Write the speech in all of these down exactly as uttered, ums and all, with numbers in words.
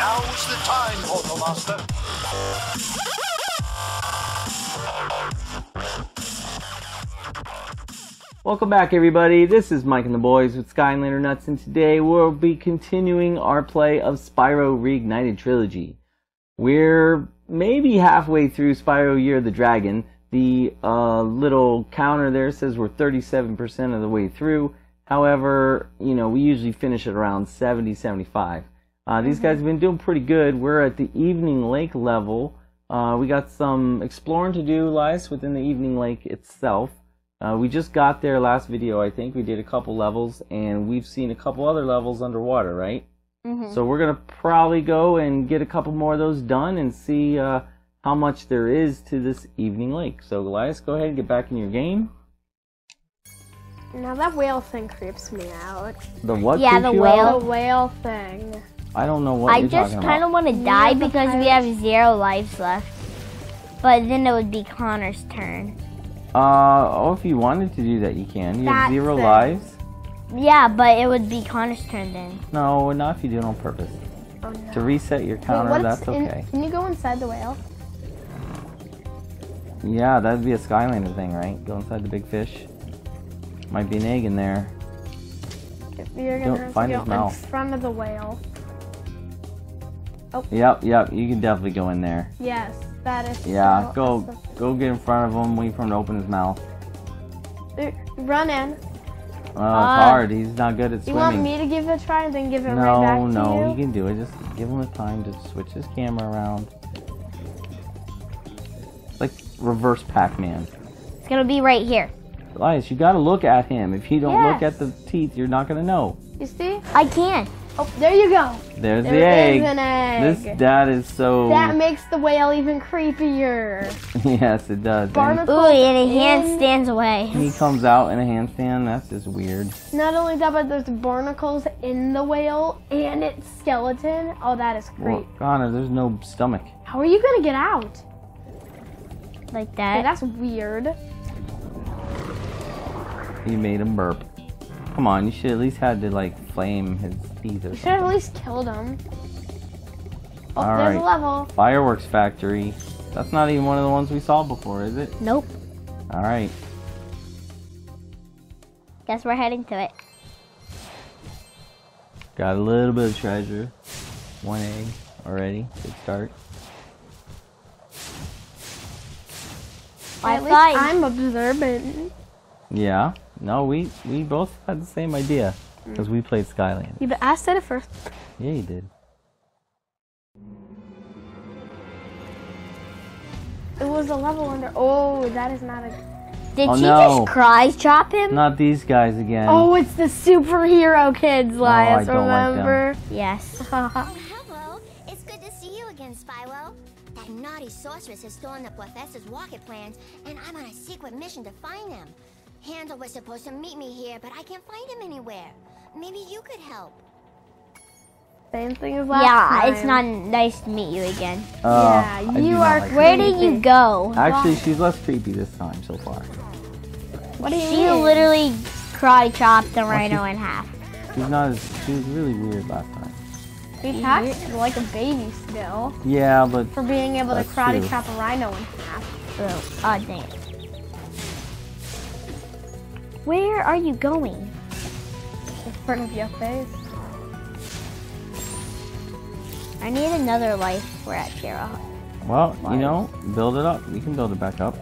Now is the time, Portal Master. Welcome back, everybody. This is Mike and the boys with SkylanderNutts, and today we'll be continuing our play of Spyro Reignited Trilogy. We're maybe halfway through Spyro Year of the Dragon. The uh, little counter there says we're thirty-seven percent of the way through. However, you know, we usually finish at around seventy, seventy-five. Uh, these guys have been doing pretty good. We're at the Evening Lake level. Uh, we got some exploring to do, lies within the Evening Lake itself. Uh, we just got there last video, I think. We did a couple levels, and we've seen a couple other levels underwater, right? Mm-hmm. So we're going to probably go and get a couple more of those done and see uh, how much there is to this Evening Lake. So, Elias, go ahead and get back in your game. Now, that whale thing creeps me out. The what? Yeah, the whale. Out? The whale thing. I don't know what I you're talking about. I just kind of want to die because we have zero lives left. But then it would be Connor's turn. Uh, oh, if you wanted to do that, you can. You have zero lives? Yeah, but it would be Connor's turn then. No, not if you do it on purpose. Oh, no. To reset your counter, Wait, that's okay. In, can you go inside the whale? Yeah, that would be a Skylander thing, right? Go inside the big fish. Might be an egg in there. You're going to have to go in front of the whale. Oh. Yep, yep, you can definitely go in there. Yes, that is Yeah, so go awesome. Go get in front of him, wait for him to open his mouth. Run in. Oh, uh, it's hard, he's not good at swimming. You want me to give it a try and then give it no, right back to you? No, no, he can do it, just give him the time to switch his camera around. It's like reverse Pac-Man. It's going to be right here. Elias, you gotta look at him. If you don't yes. look at the teeth, you're not gonna know. You see? I can. Oh, there you go. There's there the egg. There's an egg. This, that is so... That makes the whale even creepier. Yes, it does. Barnacle Ooh, and a hand stands away. He comes out in a handstand. That's just weird. Not only that, but there's barnacles in the whale and its skeleton. Oh, that is creepy. Well, Connor, there's no stomach. How are you gonna get out? Like that? Hey, that's weird. You made him burp. Come on, you should at least had to like flame his teeth. You should have at least killed him. Oh, All there's right. a level. Fireworks Factory. That's not even one of the ones we saw before, is it? Nope. All right. Guess we're heading to it. Got a little bit of treasure. One egg already. Good start. Well, at least I'm observant. Yeah. No, we, we both had the same idea, because we played Skylanders. Yeah, but I said it first. Yeah, you did. It was a level under... Oh, that is not a... Did oh, she no. just cry chop him? Not these guys again. Oh, it's the superhero kids, Lias, no, remember? Like yes. Oh, hello. It's good to see you again, Spyro. That naughty sorceress has stolen the professor's rocket plans, and I'm on a secret mission to find them. Handel was supposed to meet me here, but I can't find him anywhere. Maybe you could help. Same thing as last yeah, time. Yeah, it's not nice to meet you again. Uh, yeah, you are like Where did you go? Actually, she's less creepy this time so far. What do you She mean? Literally cry chopped the well, rhino in half. She's not as, she was really weird last time. We packed like a baby still. Yeah, but... For being able to karate chop a rhino in half. Oh, oh dang it. Where are you going? In front of your face. I need another life. We're at zero. Well, life. You know, build it up. We can build it back up.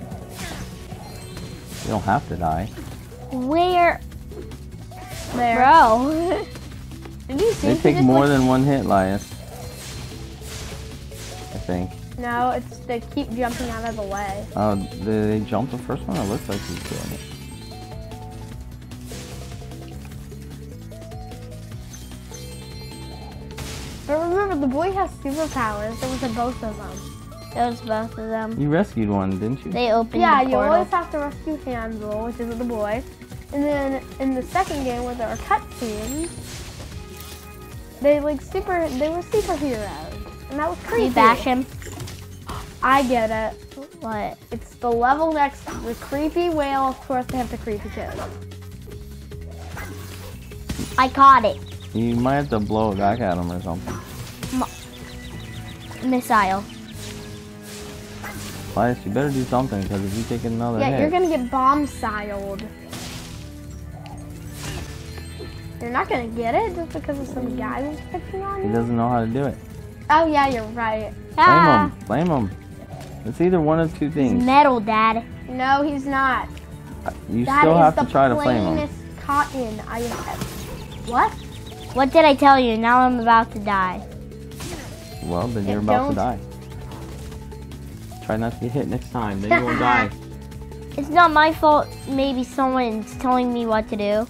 You don't have to die. Where? There. Bro. Did you see? They take more like... than one hit, Lias. I think. No, it's they keep jumping out of the way. Oh, uh, they jumped the first one? It looks like he's doing it. But remember, the boy has superpowers. There was a both of them. There was both of them. You rescued one, didn't you? They opened yeah, the portal. Yeah, you always have to rescue Handel, which is the boy. And then in the second game, where there are cutscenes, they like super. They were superheroes, and that was crazy. You bash him. I get it. What? It's the level next. The creepy whale. Of course, they have the creepy kid. I caught it. You might have to blow it back at him or something. missile. Elias, you better do something, because if you take another yeah, hit... Yeah, you're gonna get bomb-siled. You're not gonna get it just because of some guy that's picking on you? He doesn't know how to do it. Oh yeah, you're right. Blame ah. him, blame him. It's either one of two things. He's metal, Dad. No, he's not. You Dad still have to try to flame him. That is the plainest cotton I have. What? What did I tell you? Now I'm about to die. Well, then you're it about don't... to die. Try not to get hit next time, then you won't die. It's not my fault maybe someone's telling me what to do.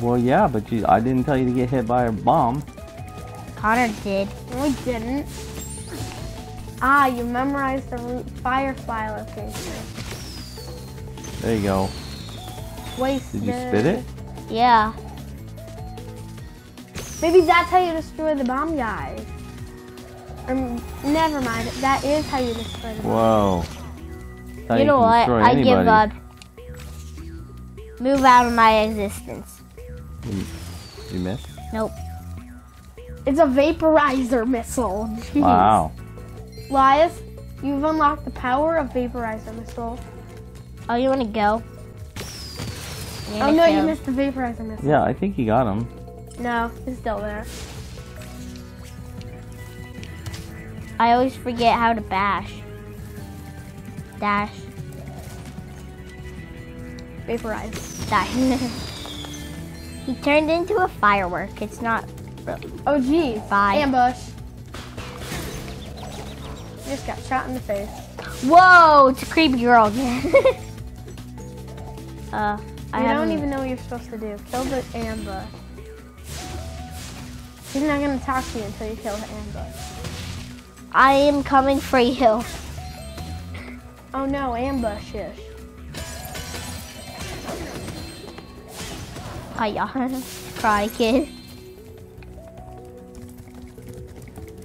Well, yeah, but you, I didn't tell you to get hit by a bomb. Connor did. No, he didn't. Ah, you memorized the root firefly location. There you go. Wasted. Did you spit it? Yeah. Maybe that's how you destroy the bomb guy. Um, never mind. That is how you destroy the bomb. Whoa. You, you know what? I give up. Move out of my existence. You, you missed? Nope. It's a vaporizer missile. Jeez. Wow. Elias, you've unlocked the power of vaporizer missile. Oh, you want to go? You oh no, go. You missed the vaporizer missile. Yeah, I think you got him. No, it's still there. I always forget how to bash. Dash. Vaporize. Die. He turned into a firework. It's not really. Oh, geez. Bye. Ambush. Just got shot in the face. Whoa, it's a creepy girl again. uh, I you don't even know what you're supposed to do. Kill the ambush. He's not going to talk to you until you kill the ambush. I am coming for you. Oh no, ambush-ish. I yawn. Cry, kid.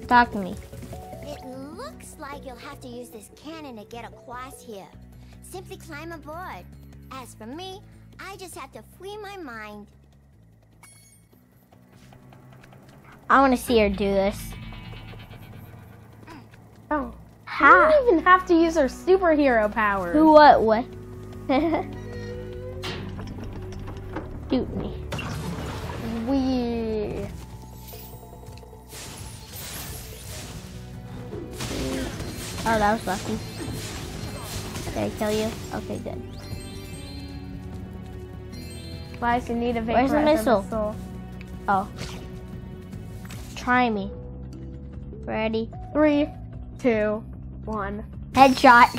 Talk to me. It looks like you'll have to use this cannon to get across here. Simply climb aboard. As for me, I just have to free my mind. I want to see her do this. Oh. How? She didn't even have to use her superhero powers. Who, what, what? Shoot me. Wee. Oh, that was lucky. Did I kill you? Okay, good. Why do you need a vaporizer? Where's the missile? missile? Oh. Try me. Ready? Three, two, one. Headshot.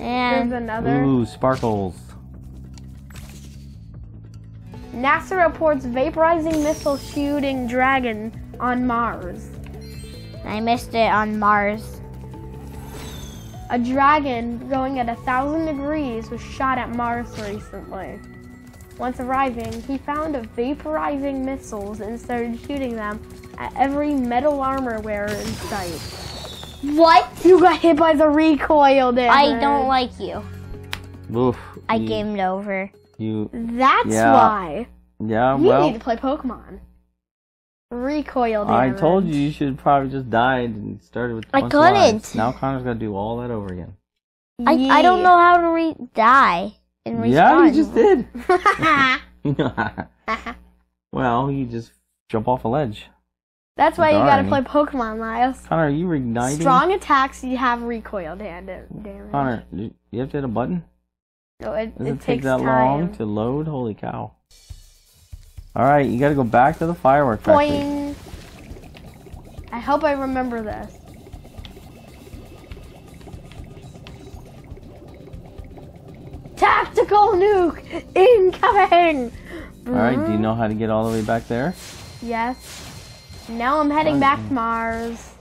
And there's another. Ooh, sparkles. NASA reports vaporizing missile shooting dragon on Mars. I missed it on Mars. A dragon going at a thousand degrees was shot at Mars recently. Once arriving, he found a vaporizing missiles and started shooting them at every metal armor wearer in sight. What? You got hit by the recoil there. I don't like you. Oof. I you. gamed over. You, That's yeah. why. Yeah, you well. You need to play Pokemon. Recoil damage. I told you you should probably just die and started with. I couldn't. Now Connor's got to do all that over again. I yeah. I don't know how to re die and respawn. Yeah, you just did. Well, you just jump off a ledge. That's why Darn. you got to play Pokemon, Elias. Connor, are you reigniting? Strong attacks, you have recoil damage. Connor, do you have to hit a button? No, it, Does it, it takes take that time. long to load? Holy cow. Alright, you gotta go back to the firework Boing. factory. I hope I remember this. Tactical nuke! Incoming! Alright, do you know how to get all the way back there? Yes. Now I'm heading back to Mars.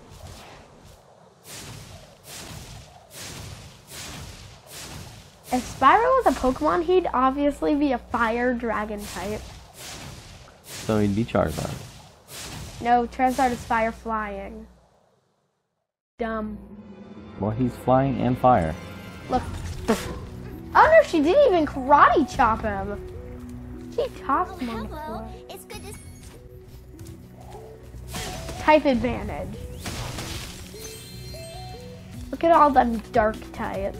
If Spyro was a Pokemon, he'd obviously be a fire dragon type. So he'd be Charizard. No, Charizard is fire flying. Dumb. Well, he's flying and fire. Look. Oh no, she didn't even karate chop him. She tossed him. Oh, hello. It's good to type advantage. Look at all them dark types.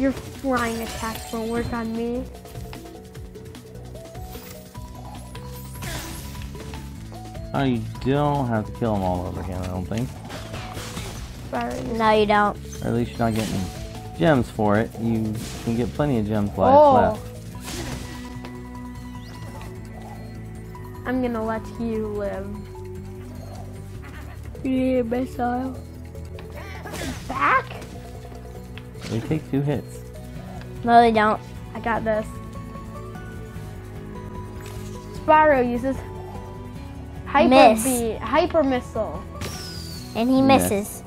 Your flying attacks will work on me. I don't have to kill them all over again, I don't think. Sorry. No, you don't. Or at least you're not getting gems for it. You can get plenty of gem flies oh. left. I'm gonna let you live. You need a missile. Back? They take two hits. No, they don't. I got this. Spyro uses Hyper Miss. Beat, Hyper Missile. And he misses. Miss.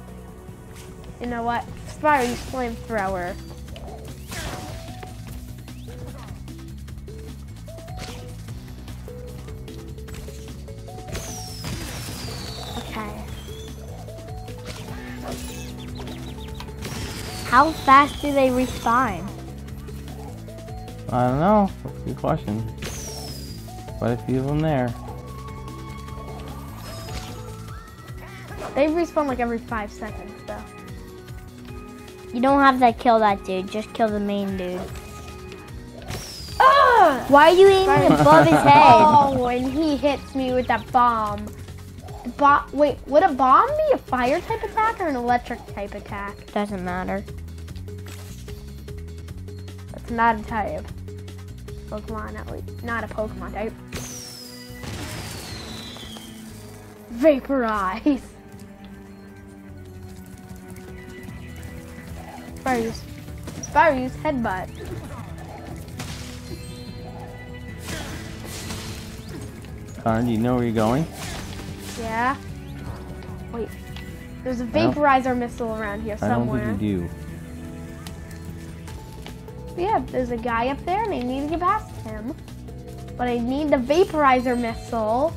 You know what? Spyro used Flamethrower. Okay. How fast do they respawn? I don't know. That's a good question. Quite a few of them there. They respawn like every five seconds, though. You don't have to kill that dude. Just kill the main dude. Ah! Why are you aiming above his head? Oh, and he hits me with that bomb. The bo Wait, would a bomb be a fire type attack or an electric type attack? Doesn't matter. That's not a type. Pokemon, at least. Not a Pokemon type. Vaporize. Spyro's, Spyro's headbutt. Karn, do you know where you're going? Yeah. Wait. There's a vaporizer missile around here somewhere. I don't think you do. Yeah, there's a guy up there and I need to get past him. But I need the vaporizer missile.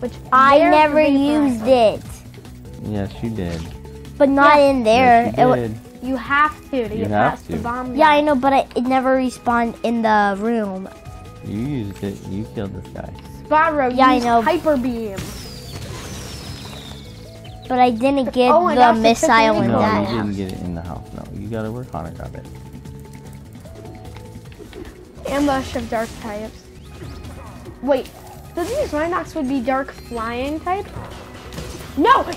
Which I never used it. Yes, you did. But not yeah. in there. Yes, you did. It You have to to you get past to. the bomb. Yeah, I know, but it, it never respawned in the room. You used it. You killed this guy. Spyro yeah, used I know. Hyper Beam. But I didn't get oh, the missile in no, that house. No, you didn't get it in the house. No, you gotta work on it, grab it. Ambush of dark types. Wait, doesn't use Rhinox would be dark flying type? No! No!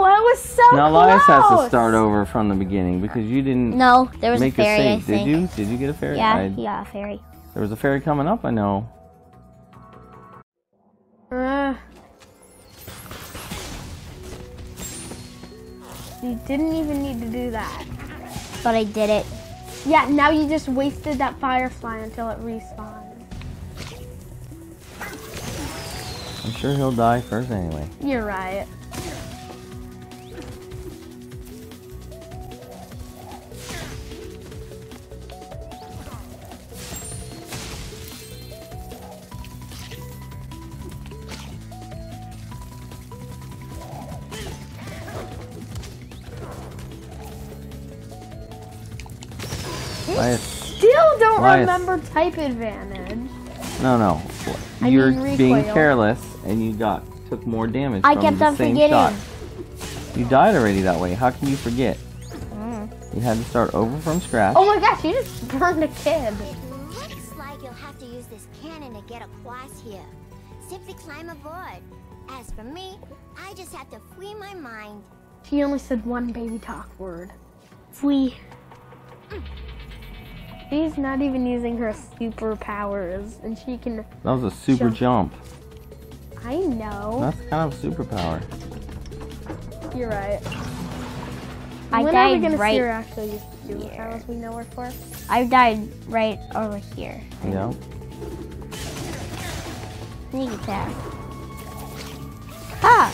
That was so close. Now Elias has to start over from the beginning because you didn't. No, there was make a fairy. A I think. Did you? Did you get a fairy? Yeah, I, he got a fairy. There was a fairy coming up. I know. Uh, you didn't even need to do that. But I did it. Yeah. Now you just wasted that firefly until it respawned. I'm sure he'll die first anyway. You're right. Still don't Elias. remember type advantage. No, no. You're I mean, being careless, and you got took more damage I from kept the on same forgetting. shot. You died already that way. How can you forget? Mm. You had to start over from scratch. Oh my gosh! You just burned a kid. It looks like you'll have to use this cannon to get across here. Simply climb aboard. As for me, I just have to free my mind. She only said one baby talk word. Free. Mm. She's not even using her superpowers, and she can... That was a super jump. jump. I know. That's kind of a superpower. You're right. I when died are we gonna right see her actually use superpowers we know her for? I died right over here. Yeah. Sneak attack. Ah!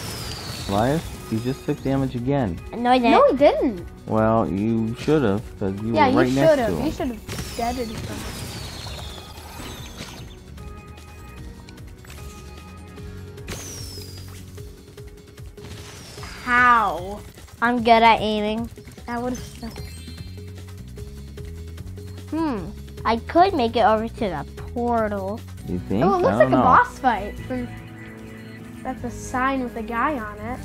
Elias, you just took damage again. No, I didn't. No, I didn't. Well, you should have, because you yeah, were right you next to him. Yeah, you should have. You should have. Deaded him. How? I'm good at aiming. That would have sucked. Hmm. I could make it over to the portal. You think? Oh, it looks like know. a boss fight. That's a sign with a guy on it.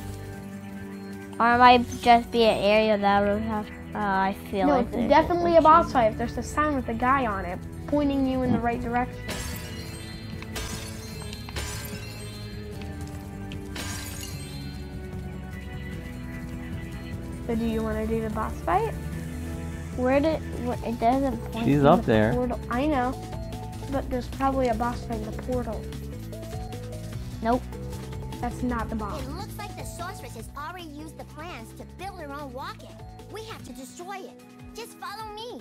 Or it might just be an area that would have, uh, I feel no, like. No, it's definitely a boss fight if there's a sign with a guy on it pointing you in the right direction. So do you want to do the boss fight? Where did, where, it doesn't point She's up the there. Portal. I know, but there's probably a boss fight in the portal. Nope. That's not the boss. It looks like the sorceress has already used the plans to build her own walk-in. We have to destroy it. Just follow me.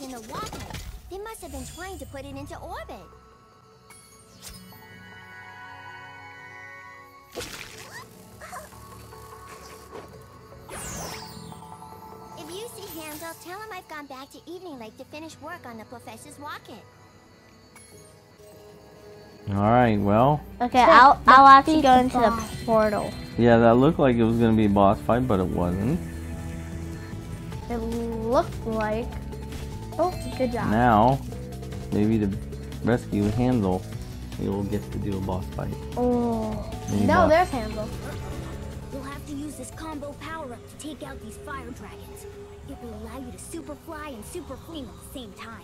In the water. They must have been trying to put it into orbit. If you see Hansel, tell him I've gone back to Evening Lake to finish work on the professor's walk-in. Alright, well. Okay, I'll, I'll have to go into the portal. Yeah, that looked like it was going to be a boss fight, but it wasn't. It looked like... Oh, good job. Now, maybe to rescue Hansel, we will get to do a boss fight. Oh. Maybe no, boss. There's Hansel. We'll have to use this combo power-up to take out these fire dragons. It will allow you to super fly and super flame at the same time.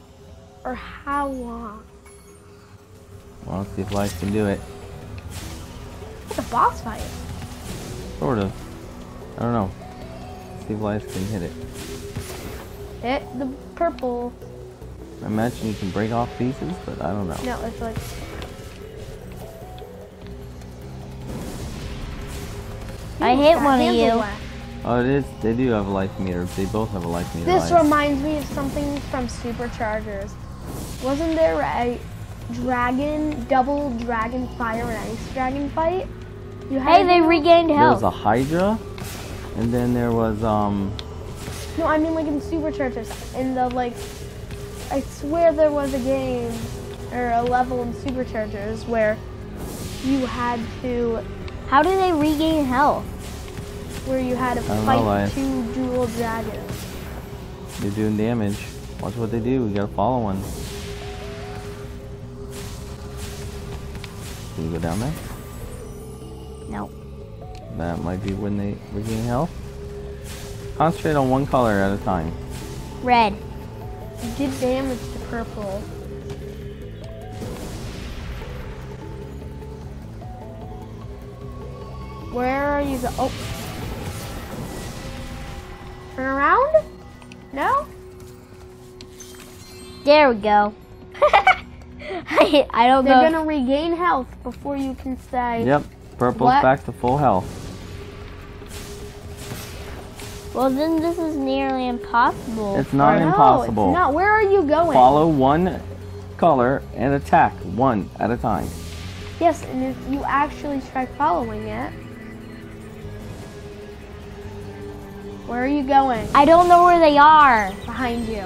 Or how long? Well, let's see if Life can do it. It's a boss fight. Sort of. I don't know. Let's see if Life can hit it. It, the purple. I imagine you can break off pieces, but I don't know. No, it's like... I hit one of you. Left. Oh, it is. They do have a life meter. They both have a life meter. This life. reminds me of something from Superchargers. Wasn't there a dragon, double dragon fire and ice dragon fight? You had hey, they regained health. There was a Hydra, and then there was, um... No, I mean like in Superchargers, in the like, I swear there was a game or a level in Superchargers where you had to. How do they regain health? Where you had to fight two dual dragons. They're doing damage. Watch what they do. We gotta follow one. Can you go down there? No. That might be when they regain health. Concentrate on one color at a time. Red. You did damage to purple. Where are you go? Oh. Turn around? No? There we go. I, I don't know. They're going to regain health before you can say. Yep. Purple's what? Back to full health. Well, then this is nearly impossible. It's not no, impossible. It's not. Where are you going? Follow one color and attack one at a time. Yes, and if you actually try following it. Where are you going? I don't know where they are. Behind you.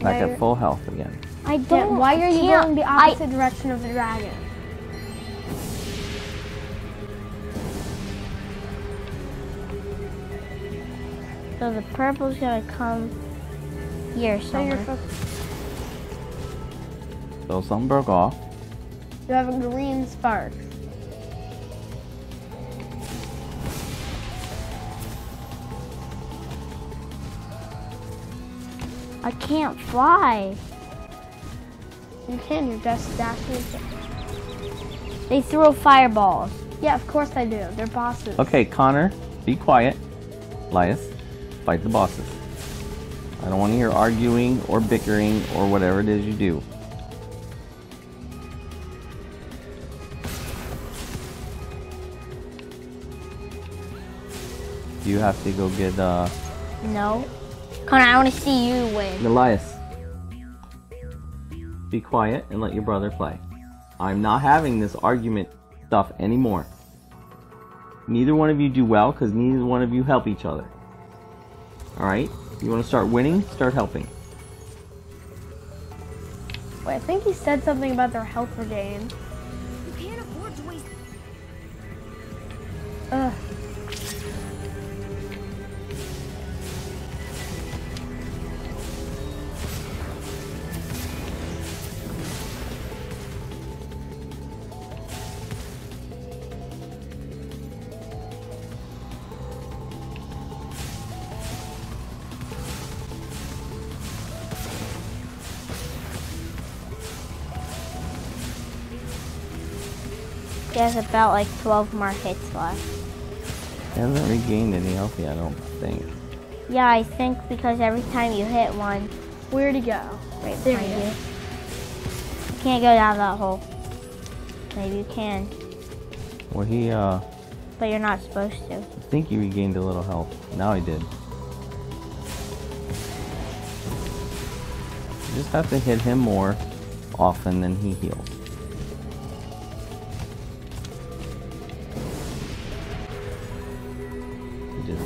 Back at full health again. I don't. Yeah, why are you going the opposite I, direction of the dragon? So the purple's gonna come here somewhere. So something broke off. You have a green spark. I can't fly. You can, you're just dashing. They throw fireballs. Yeah, of course I do. They're bosses. Okay, Connor, be quiet. Elias. Fight the bosses. I don't want to hear arguing or bickering or whatever it is you do. You have to go get uh, No. Connor, I want to see you win. Elias. Be quiet and let your brother play. I'm not having this argument stuff anymore. Neither one of you do well because neither one of you help each other. Alright? You want to start winning? Start helping. Wait, I think he said something about their helper game. You can't afford to waste. Ugh. There's about like twelve more hits left. I haven't regained any health yet, I don't think. Yeah, I think because every time you hit one. Where'd it go? Right there you. Go. You can't go down that hole. Maybe you can. Well, he, uh... But you're not supposed to. I think he regained a little health. Now he did. You just have to hit him more often than he heals.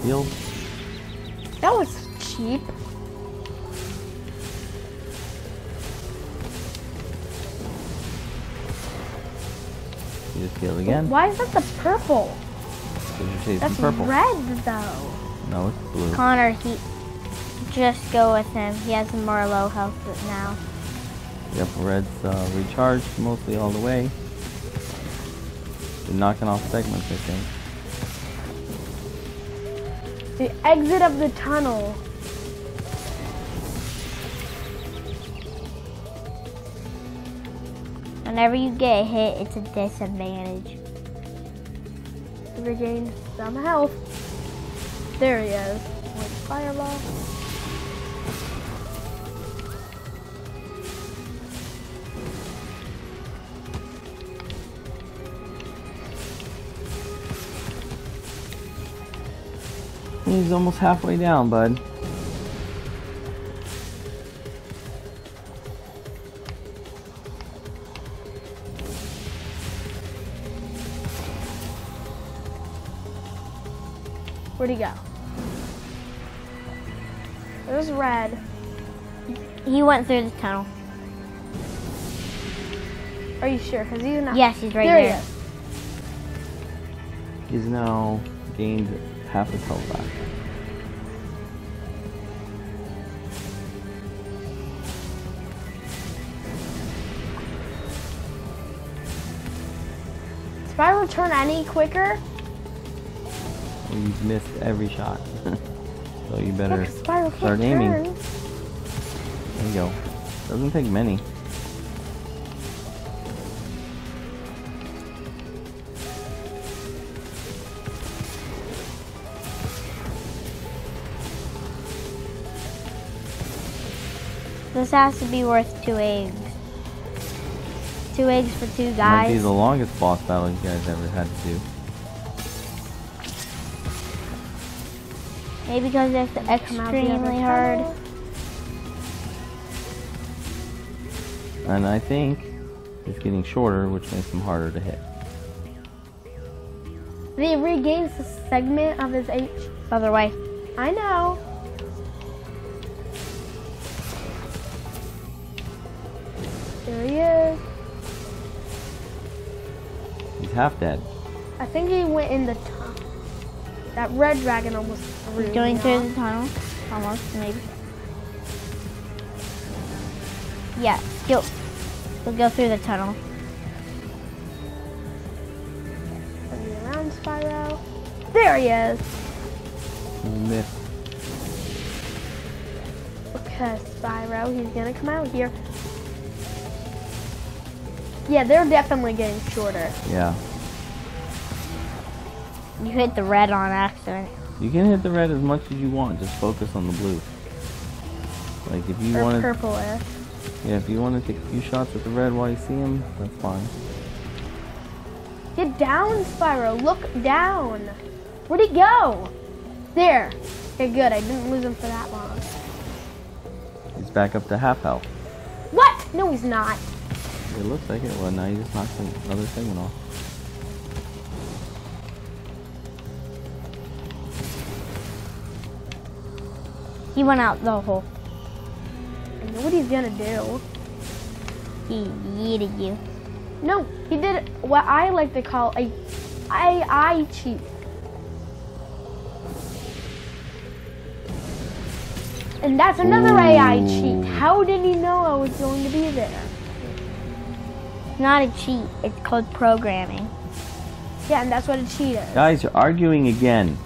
Deal. That was cheap. You just heal again. Why is that the purple? You're That's purple. Red though. No, it's blue. Connor, he just go with him. He has more low health now. Yep, red's uh, recharged mostly all the way. They're knocking off segments, I think. The exit of the tunnel. Whenever you get hit, it's a disadvantage. Regain some health. There he is. With fireball. He's almost halfway down, bud. Where'd he go? There's red. He went through the tunnel. Are you sure? Because he's not. Yes, he's right there. There he is. He's now gained half his health back. Spyro turn any quicker? Well, you've missed every shot. So you better start turn. aiming. There you go. Doesn't take many. This has to be worth two eggs. Two eggs for two guys. Might be the longest boss battle you guys ever had to do. Maybe because it's extremely hard. And I think it's getting shorter, which makes them harder to hit. He regains a segment of his H. By the way, I know. There he is. He's half dead. I think he went in the tunnel. That red dragon almost threw. He's going through the tunnel. Almost, maybe. Yeah, he'll, he'll go through the tunnel. Turning around, Spyro. There he is. Myth. Okay, Spyro, he's gonna come out here. Yeah, they're definitely getting shorter. Yeah. You hit the red on accident. You can hit the red as much as you want. Just focus on the blue. Like if you want. Or purple-ish. Yeah, if you want to take a few shots with the red while you see him, that's fine. Get down, Spyro. Look down. Where'd he go? There. Okay, good. I didn't lose him for that long. He's back up to half health. What? No, he's not. It looks like it. Well, now you just knocked another thing and all. He went out the hole. I know what he's gonna do. He yeeted you. No, he did what I like to call a A I cheat. And that's another Ooh. A I cheat. How did he know I was going to be there? Not a cheat. It's called programming. Yeah, and that's what a cheat is. Guys, you're arguing again.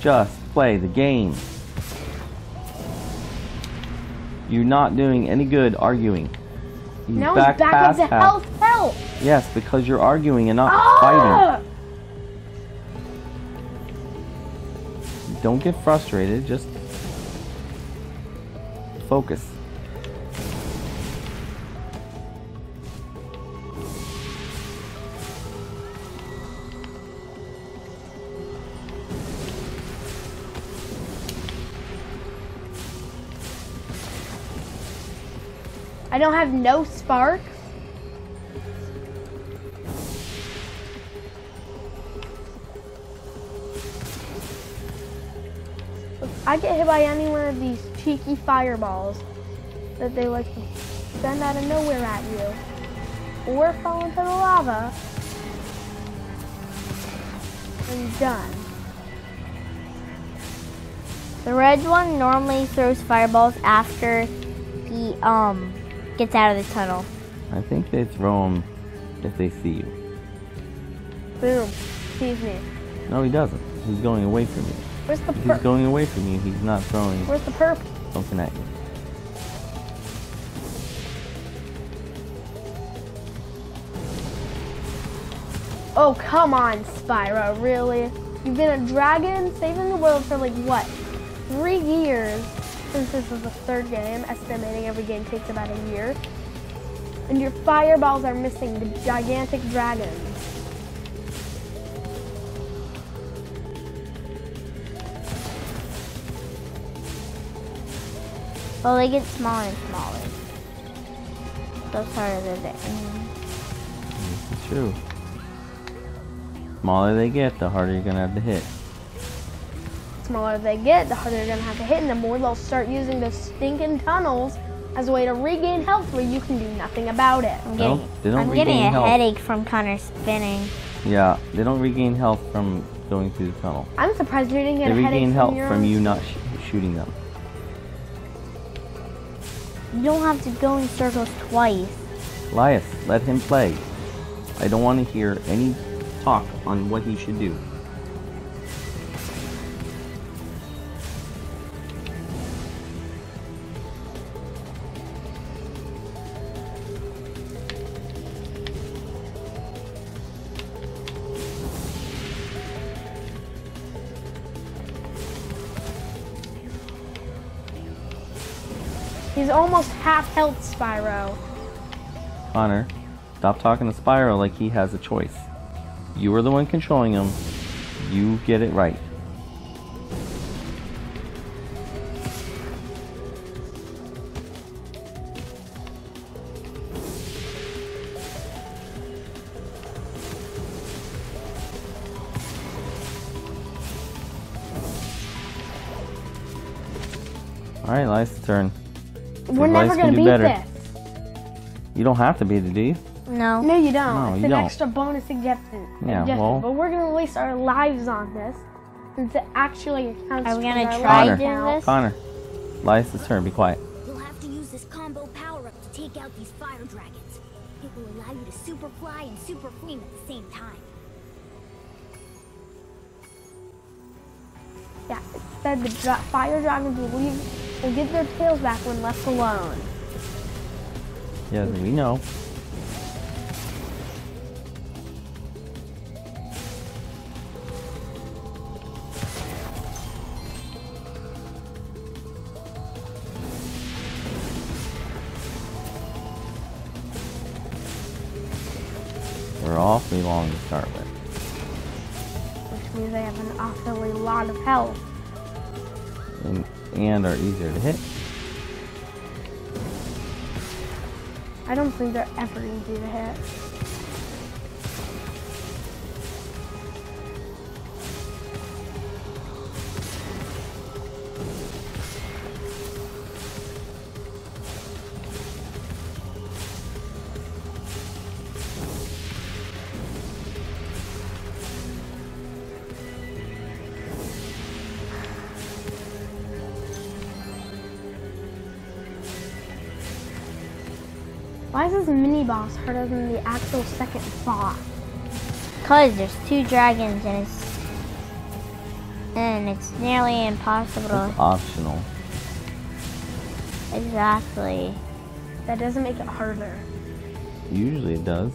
Just play the game. You're not doing any good arguing. He's now back he's back up to health, health. Yes, because you're arguing and not ah! fighting. Don't get frustrated. Just focus. I don't have no sparks. If I get hit by any one of these cheeky fireballs that they like to send out of nowhere at you, or fall into the lava, I'm done. The red one normally throws fireballs after he um gets out of the tunnel. I think they throw him if they see you. Boom. Sees me. No, he doesn't. He's going away from you. Where's the purple? He's going away from you. He's not throwing. Where's the purple? Something at you. Oh, come on, Spyro. Really? You've been a dragon saving the world for like, what, three years? Since this is the third game, estimating every game takes about a year. And your fireballs are missing the gigantic dragons. Well, they get smaller and smaller. So harder they're getting. This is true. The smaller they get, the harder you're going to have to hit. The smaller they get, the harder they're gonna have to hit, and the more they'll start using those stinking tunnels as a way to regain health where you can do nothing about it. I'm getting, they don't I'm getting a health. headache from Connor spinning. Yeah, they don't regain health from going through the tunnel. I'm surprised you didn't get they a headache regain health from, from you not sh shooting them. You don't have to go in circles twice. Elias, let him play. I don't want to hear any talk on what he should do. He's almost half health, Spyro. Connor, stop talking to Spyro like he has a choice. You are the one controlling him. You get it right. All right, Elias' turn. We're never gonna beat this. You don't have to beat it, do you? No. No, you don't. No, it's an extra bonus suggestion. Yeah, well. But we're gonna waste our lives on this, since it actually accounts for our lives. Are we gonna try doing this? Connor, Elias' turn. Be quiet. You'll have to use this combo power up to take out these fire dragons. It will allow you to super fly and super flame at the same time. Yeah, it said the dra fire dragons will leave. They'll get their tails back when left alone. Yeah, we know. We're awfully long to start with. Which means they have an awfully lot of health. and, and are easier to hit. I don't think they're ever easy to hit. Why is this mini boss harder than the actual second boss? Cause there's two dragons and it's and it's nearly impossible. It's optional. Exactly. That doesn't make it harder. Usually it does.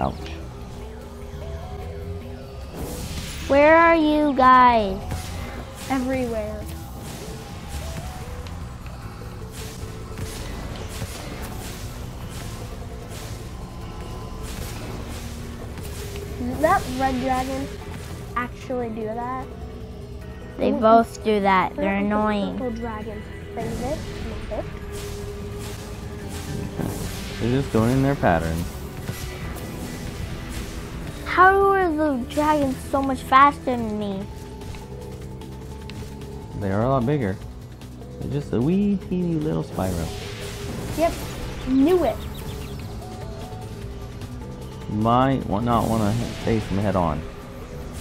Ouch. Where are you guys? Everywhere. Does that red dragon actually do that? They what both do that. They're annoying. The dragon. It, it. They're just going in their patterns. How are the dragons so much faster than me? They are a lot bigger. They're just a wee teeny little Spyro. Yep, knew it. Might not want to face them head on,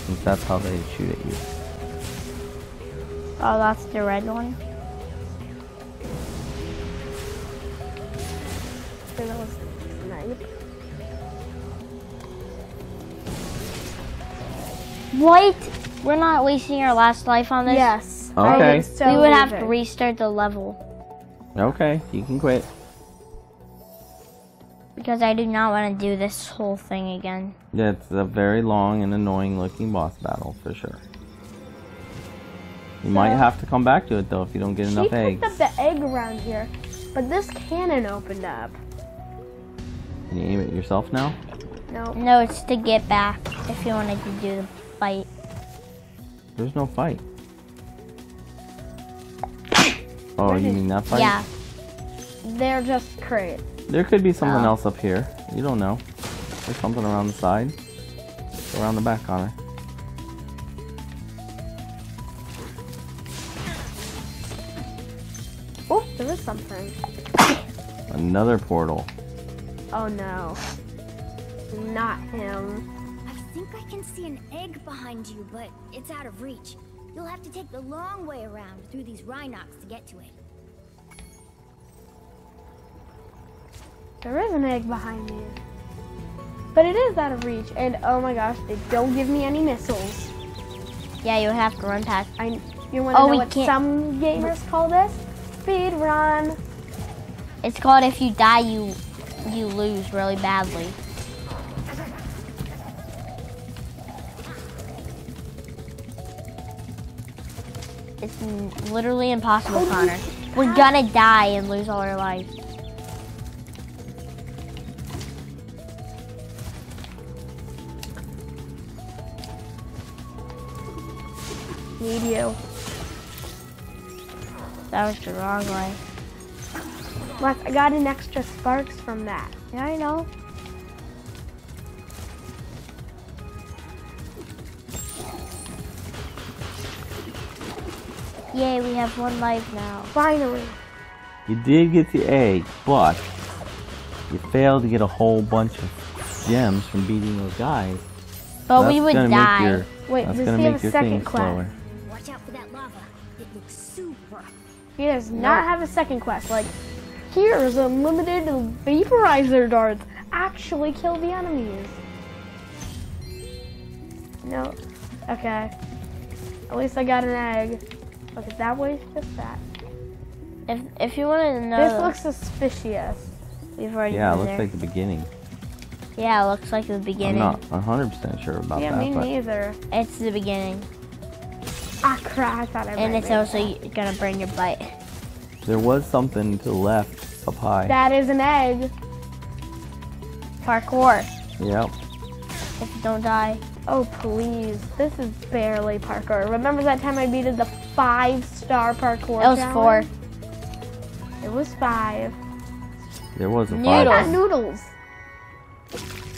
since that's how they shoot at you. Oh, that's the red one? That was nice. What? We're not wasting our last life on this? Yes. Okay. Would so we would have to restart the level. Okay, you can quit. Because I do not want to do this whole thing again. That's a very long and annoying looking boss battle for sure. You so might have to come back to it though if you don't get enough eggs. She picked up the egg around here, but this cannon opened up. Can you aim it yourself now? No. No, it's to get back if you wanted to do the fight. There's no fight. Oh, you mean that fight? Yeah. They're just crates. There could be something oh. else up here. You don't know. There's something around the side. Around the back, Connor. Oh, there is something. Another portal. Oh no. Not him. I think I can see an egg behind you, but it's out of reach. You'll have to take the long way around through these Rhinocs to get to it. There is an egg behind me. But it is out of reach, and oh my gosh, they don't give me any missiles. Yeah, you have to run past. I, you want to oh, know what can't. some gamers call this? Speed run. It's called if you die, you you lose really badly. It's literally impossible, oh, Connor. We're gonna die and lose all our lives. Need you. That was the wrong way. Look, I got an extra sparks from that. Yeah, I know. Yay, we have one life now. Finally. You did get the egg, but you failed to get a whole bunch of gems from beating those guys. But so we would die. Your, Wait, that's does gonna he make have your a second quest? Slower. Watch out for that lava. It looks super. He does not no. have a second quest. Like, Here's unlimited vaporizer darts. Actually kill the enemies. No. Okay. At least I got an egg. Okay, that way, just that. If if you wanted to know, this looks suspicious. We've already yeah, been it looks there. like the beginning. Yeah, it looks like the beginning. I'm not one hundred percent sure about yeah, that. Yeah, me neither. It's the beginning. Ah, crap! I thought I And it's also that. gonna burn your bite. There was something to the left up high. That is an egg. Parkour. Yep. If you don't die. Oh please! This is barely parkour. Remember that time I beat the five-star parkour? It was challenge? four. It was five. There was a noodles. five. I got noodles.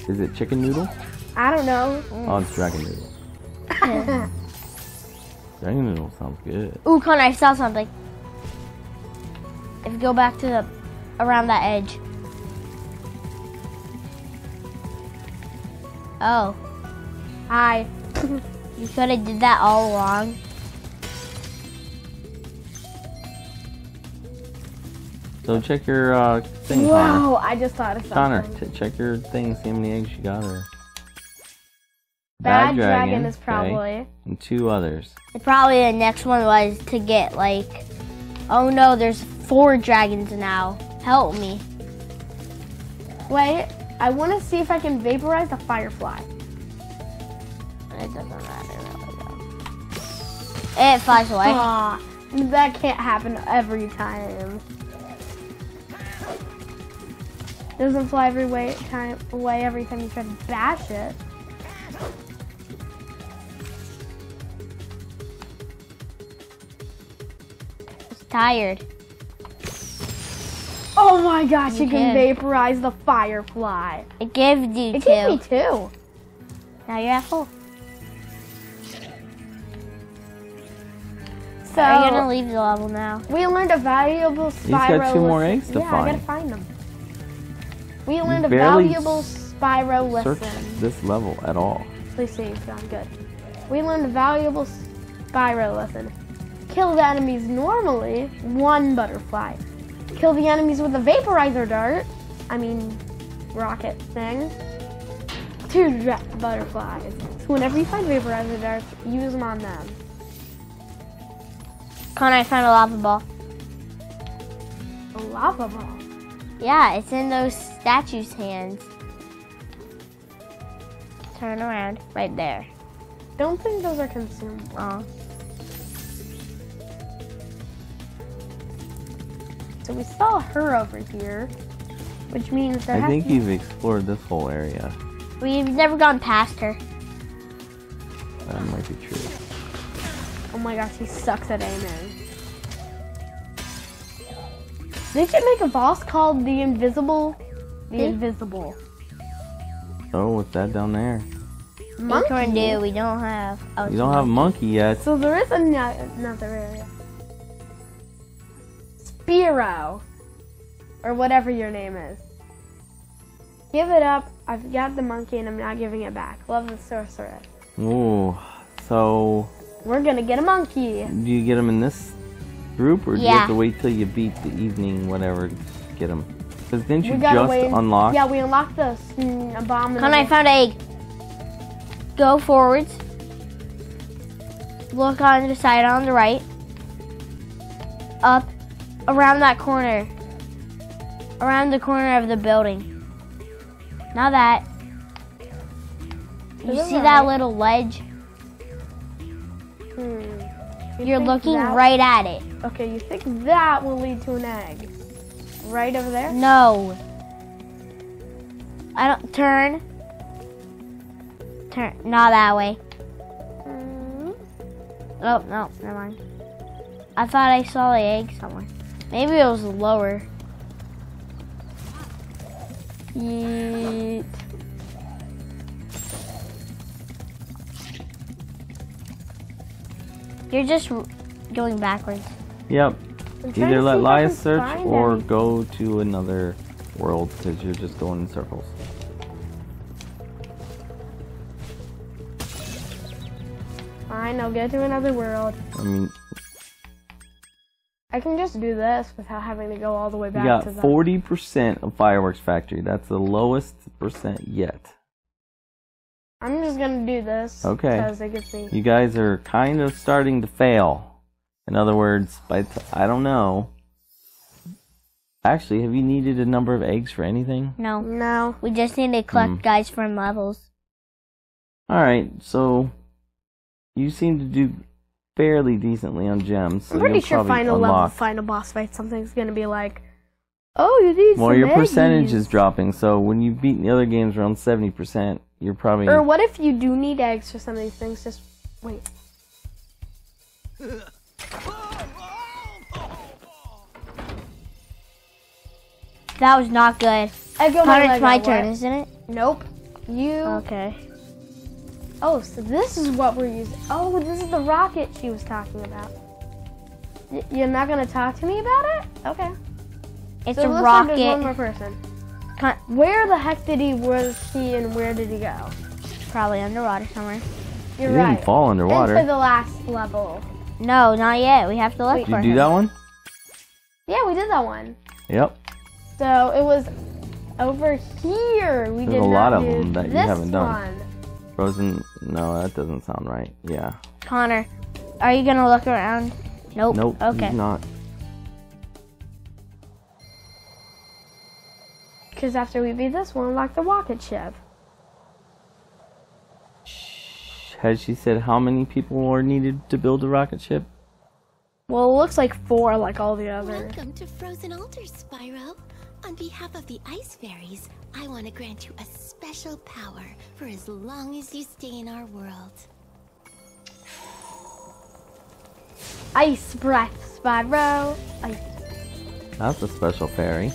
Is it chicken noodle? I don't know. Oh, it's dragon noodle. Yeah. Dragon noodle sounds good. Ooh, Connor, I saw something. If you go back to the around that edge. Oh. Hi. You could have did that all along. So check your uh, thing. Wow, Connor. I just thought of Connor, something. Connor, check your thing, see how many eggs you got her. Bad, Bad dragon, dragon is probably. Okay. And two others. And probably the next one was to get like, oh no, there's four dragons now. Help me. Wait, I want to see if I can vaporize the firefly. It doesn't matter. It flies away. Aww, that can't happen every time. Doesn't fly every way time away every time you try to bash it. It's tired. Oh my gosh, you, you can vaporize the firefly. It gave you it two. It gave me two. Now you're at full. So I'm gonna leave the level now. We learned a valuable Spyro. He's got two more eggs to yeah, find. Yeah, I gotta find them. We learned a valuable Spyro lesson. This level at all. Please see, sounds good. We learned a valuable Spyro lesson. Kill the enemies normally, one butterfly. Kill the enemies with a vaporizer dart. I mean, rocket thing. Two butterflies. So whenever you find vaporizer darts, use them on them. Connor, I found a lava ball. A lava ball. Yeah, it's in those statues' hands. Turn around, right there. Don't think those are consumable. Oh. So we saw her over here, which means there I think you've explored this whole area. We've never gone past her. That might be true. Oh my gosh, he sucks at aiming. They should make a boss called the Invisible. The See? Invisible. Oh, what's that down there? Monkey. What do we don't have? Oh, you don't have monkey yet. So there is another area. Spyro, or whatever your name is. Give it up. I've got the monkey, and I'm not giving it back. Love the sorceress. Ooh. So. We're gonna get a monkey. Do you get them in this group, or yeah. do you have to wait till you beat the evening, whatever, to get them? Because didn't you just wait. unlock? Yeah, we unlocked the bomb. Connor, I found an egg. Go forwards. Look on the side on the right. Up, around that corner. Around the corner of the building. Now that. You see that little ledge? Hmm. You You're looking that... right at it. Okay, you think that will lead to an egg? Right over there? No. I don't turn. Turn. Not that way. Mm. Oh no, never mind. I thought I saw the egg somewhere. Maybe it was lower. Yeet. You're just going backwards. Yep. Either let Lias search or them. go to another world because you're just going in circles. Fine, I'll go to another world. I mean, I can just do this without having to go all the way back to that. You got forty percent of Fireworks Factory. That's the lowest percent yet. I'm just gonna do this. Okay. Because it gets me. You guys are kind of starting to fail. In other words, by t I don't know. Actually, have you needed a number of eggs for anything? No. No. We just need to collect mm. guys from levels. Alright, so you seem to do fairly decently on gems. So I'm pretty sure final unlock. level, final boss fight, something's gonna be like, oh, you need. Well, some your eggs. Percentage is dropping, so when you've beaten the other games around seventy percent, you're probably. Or what if you do need eggs for some of these things? Just wait. That was not good. I go my, it's my turn, what? Isn't it? Nope. You. Okay. Oh, so this is what we're using. Oh, this is the rocket she was talking about. Y you're not gonna talk to me about it? Okay. It's so a it rocket. Like there's one more person. Con where the heck did he? Was he and where did he go? Probably underwater somewhere. You're he right. Didn't fall underwater. Into the last level. No, not yet. We have to look Wait, for him. Did you do him. that one? Yeah, we did that one. Yep. So it was over here. We there's did a lot of them that you haven't done. One. Frozen? No, that doesn't sound right. Yeah. Connor, are you gonna look around? Nope. Nope. Okay. He's not. Because after we beat this, we'll unlock the rocket ship. Has she said how many people are needed to build a rocket ship? Well, it looks like four, like all the others. Welcome to Frozen Altars, Spyro. On behalf of the Ice Fairies, I want to grant you a special power for as long as you stay in our world. Ice breath, Spyro. Ice. That's a special fairy.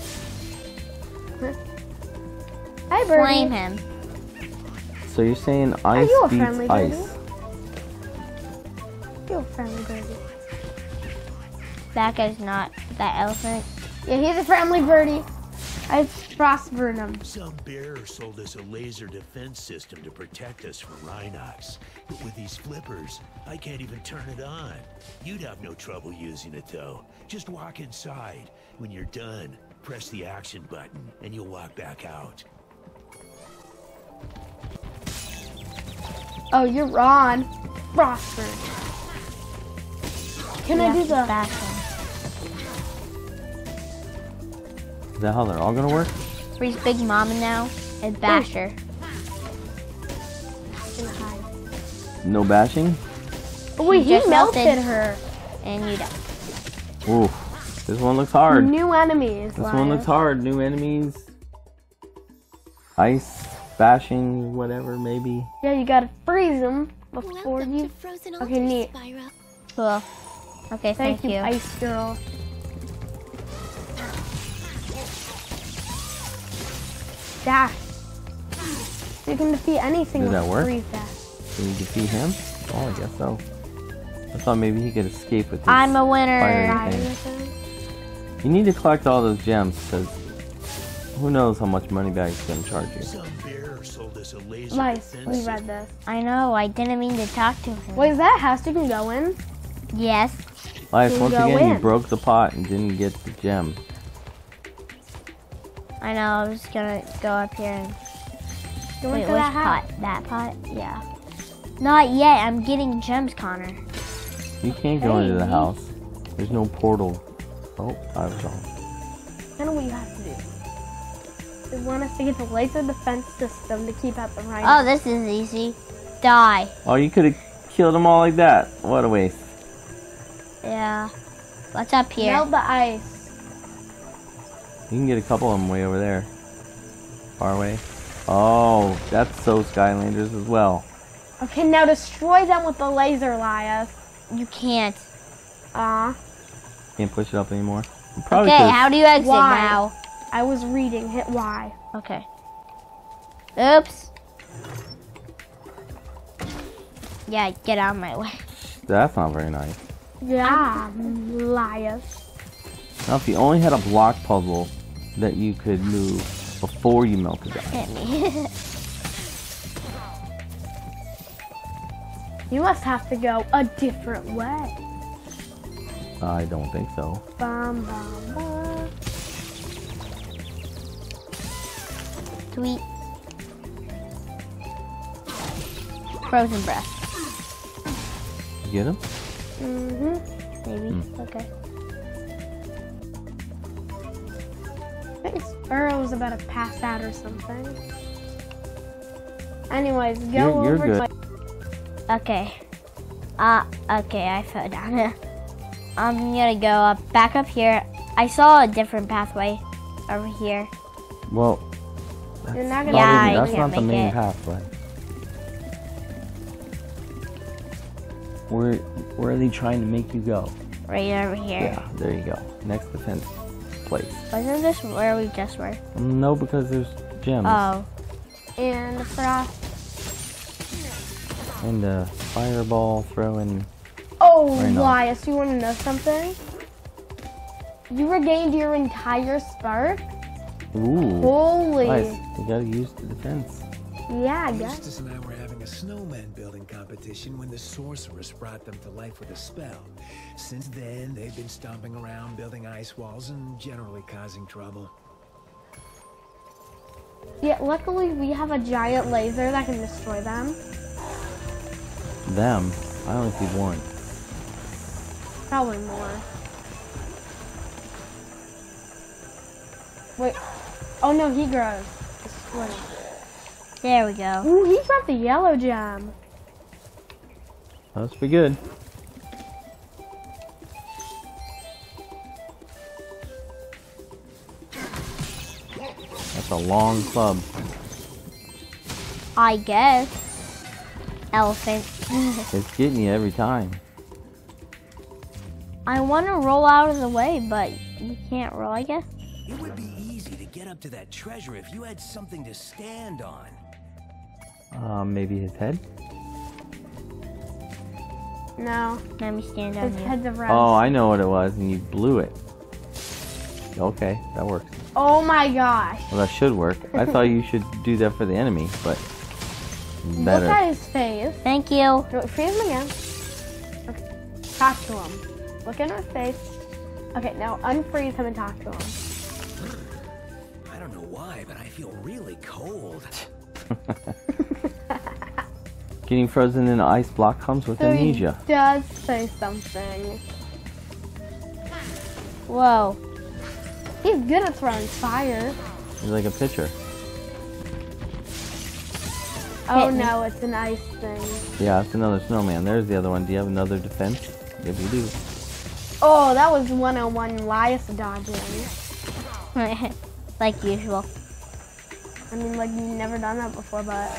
Hi, Birdie. Blame him. So you're saying ice you beats friendly, ice? You're a friendly birdie. That guy's not that elephant. Yeah, he's a friendly birdie. I frostburned him. Some bear sold us a laser defense system to protect us from Rhinox. But with these flippers, I can't even turn it on. You'd have no trouble using it, though. Just walk inside. When you're done, press the action button, and you'll walk back out. Oh, you're Ron. Frostburn. Can I do the bathroom? Is that how they're all gonna work? Freeze Big Mama now and Basher. No bashing? Oh wait, he, he melted, melted her. And you died. Ooh. This one looks hard. New enemies. This live. one looks hard. New enemies. Ice, bashing, whatever, maybe. Yeah, you gotta freeze them before Welcome you. Okay, neat. Spyro. Cool. Okay, thank, thank you, you, Ice Girl. Dash. You can defeat anything Does with that work? freeze dash. Can you defeat him? Oh, I guess so. I thought maybe he could escape with this. I'm a winner. Fire you need to collect all those gems because who knows how much Moneybags is going to charge you. Nice. We read this. I know. I didn't mean to talk to him. Wait, is that a house you can go in? Yes. Life, once again, in. you broke the pot and didn't get the gem. I know, I'm just gonna go up here and... You wait, which that pot? Hat? That pot? Yeah. Not yet, I'm getting gems, Connor. You can't go hey, into the house. There's no portal. Oh, I was wrong. I know what you have to do. They want us to get the laser defense system to keep out the rhinos. Oh, this is easy. Die. Oh, you could've killed them all like that. What a waste. Yeah. What's up here? Melt the ice. You can get a couple of them way over there. Far away. Oh, that's so Skylanders as well. Okay, now destroy them with the laser, Lias. You can't. Aw. Uh, can't push it up anymore. Probably okay, how do you exit y. now? I was reading. Hit Y. Okay. Oops. Yeah, get out of my way. That's not very nice. Yeah, Lias. Now, if you only had a block puzzle that you could move before you melted the ice. You must have to go a different way. I don't think so. Bum, bum, bum. Sweet. Frozen breath. You get him? Mm-hmm. Maybe. Mm. Okay. I think Spyro was about to pass out or something. Anyways, go you're, you're over good. To my... Okay. Uh, okay, I fell down. I'm gonna go up, back up here. I saw a different pathway over here. Well, that's You're not, gonna yeah, even, that's I can't not the main it. pathway. Where, where are they trying to make you go? Right over here. Yeah, there you go. Next defense place. Wasn't this where we just were? No, because there's gems. Oh. And the frost. And the fireball throwing. Oh, right Elias, now. You want to know something? You regained your entire spark? Ooh. Holy. Elias, you gotta use the defense. Yeah, I guess. Eustace and I were having a snowman building competition when the sorceress brought them to life with a spell. Since then, they've been stomping around, building ice walls, and generally causing trouble. Yeah, luckily we have a giant laser that can destroy them. Them? I only see one. Probably more. Wait. Oh no, he grows. There we go. Ooh, he got the yellow gem. That must be good. That's a long club. I guess. Elephant. It's getting you every time. I want to roll out of the way, but you can't roll, I guess. It would be easy to get up to that treasure if you had something to stand on. Uh, maybe his head? No. Let me stand on his you. Head's around. Oh, I know what it was, and you blew it. Okay, that works. Oh my gosh. Well, that should work. I thought you should do that for the enemy, but better. Look at his face. Thank you. Do it, free him again. Okay. Talk to him. Look in her face. Okay, now unfreeze him and talk to him. I don't know why, but I feel really cold. Getting frozen in an ice block comes with so amnesia. He does say something. Whoa. He's good at throwing fire. He's like a pitcher. Oh no, it's an ice thing. Yeah, it's another snowman. There's the other one. Do you have another defense? If you do. Oh, that was one oh one Elias dodging. Like usual. I mean, like, you've never done that before, but...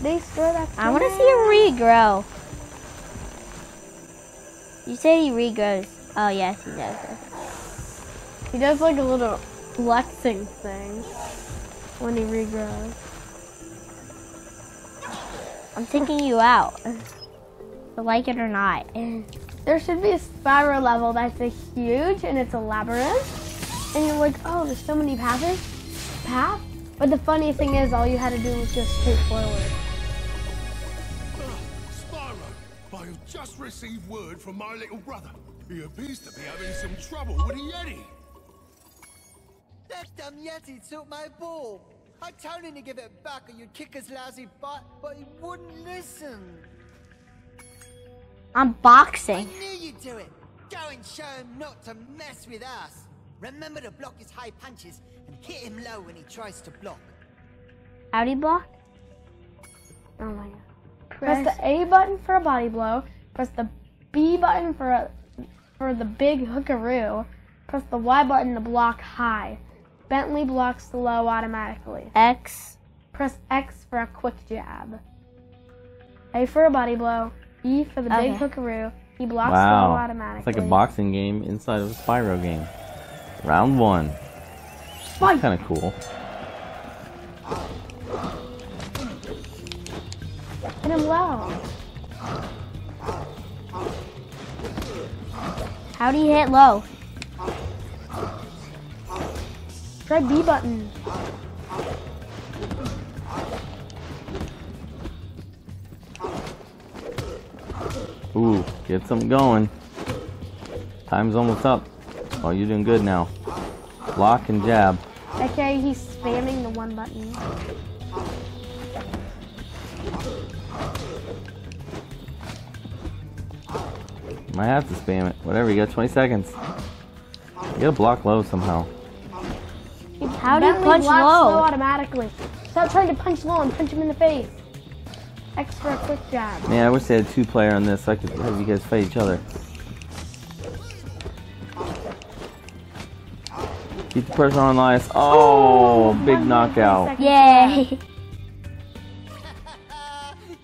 They store that I want to see him regrow. You say he regrows. Oh, yes, he does. He does, like, a little flexing thing when he regrows. I'm taking you out. Like it or not. There should be a Spyro level that's a huge and it's a labyrinth. And you're like, oh, there's so many paths. Path? But the funny thing is, all you had to do was just straight forward. Oh, Spyro, I have just received word from my little brother. He appears to be having some trouble with a Yeti. That damn Yeti took my ball. I told him to give it back or you'd kick his lousy butt, but he wouldn't listen. I'm boxing. I knew you'd do it. Go and show him not to mess with us. Remember to block his high punches and hit him low when he tries to block. How do you block? Oh my god. Press, press the A button for a body blow. Press the B button for a, for the big hookaroo. Press the Y button to block high. Bentley blocks low automatically. X. Press X for a quick jab. A for a body blow. E for the okay. big hookaroo. He blocks wow. low automatically. It's like a boxing game inside of a Spyro game. Round one. That's kind of cool. Hit him low. How do you hit low? Try B button. Ooh, get something going. Time's almost up. Oh, you're doing good now. Block and jab. Okay, he's spamming the one button. Might have to spam it. Whatever, you got twenty seconds. You gotta block low somehow. How do you punch low? low? automatically. Stop trying to punch low and punch him in the face. Extra quick jab. Man, I wish they had two player on this so I could have you guys fight each other. Keep the pressure on Elias. Oh, oh big knockout. Yay.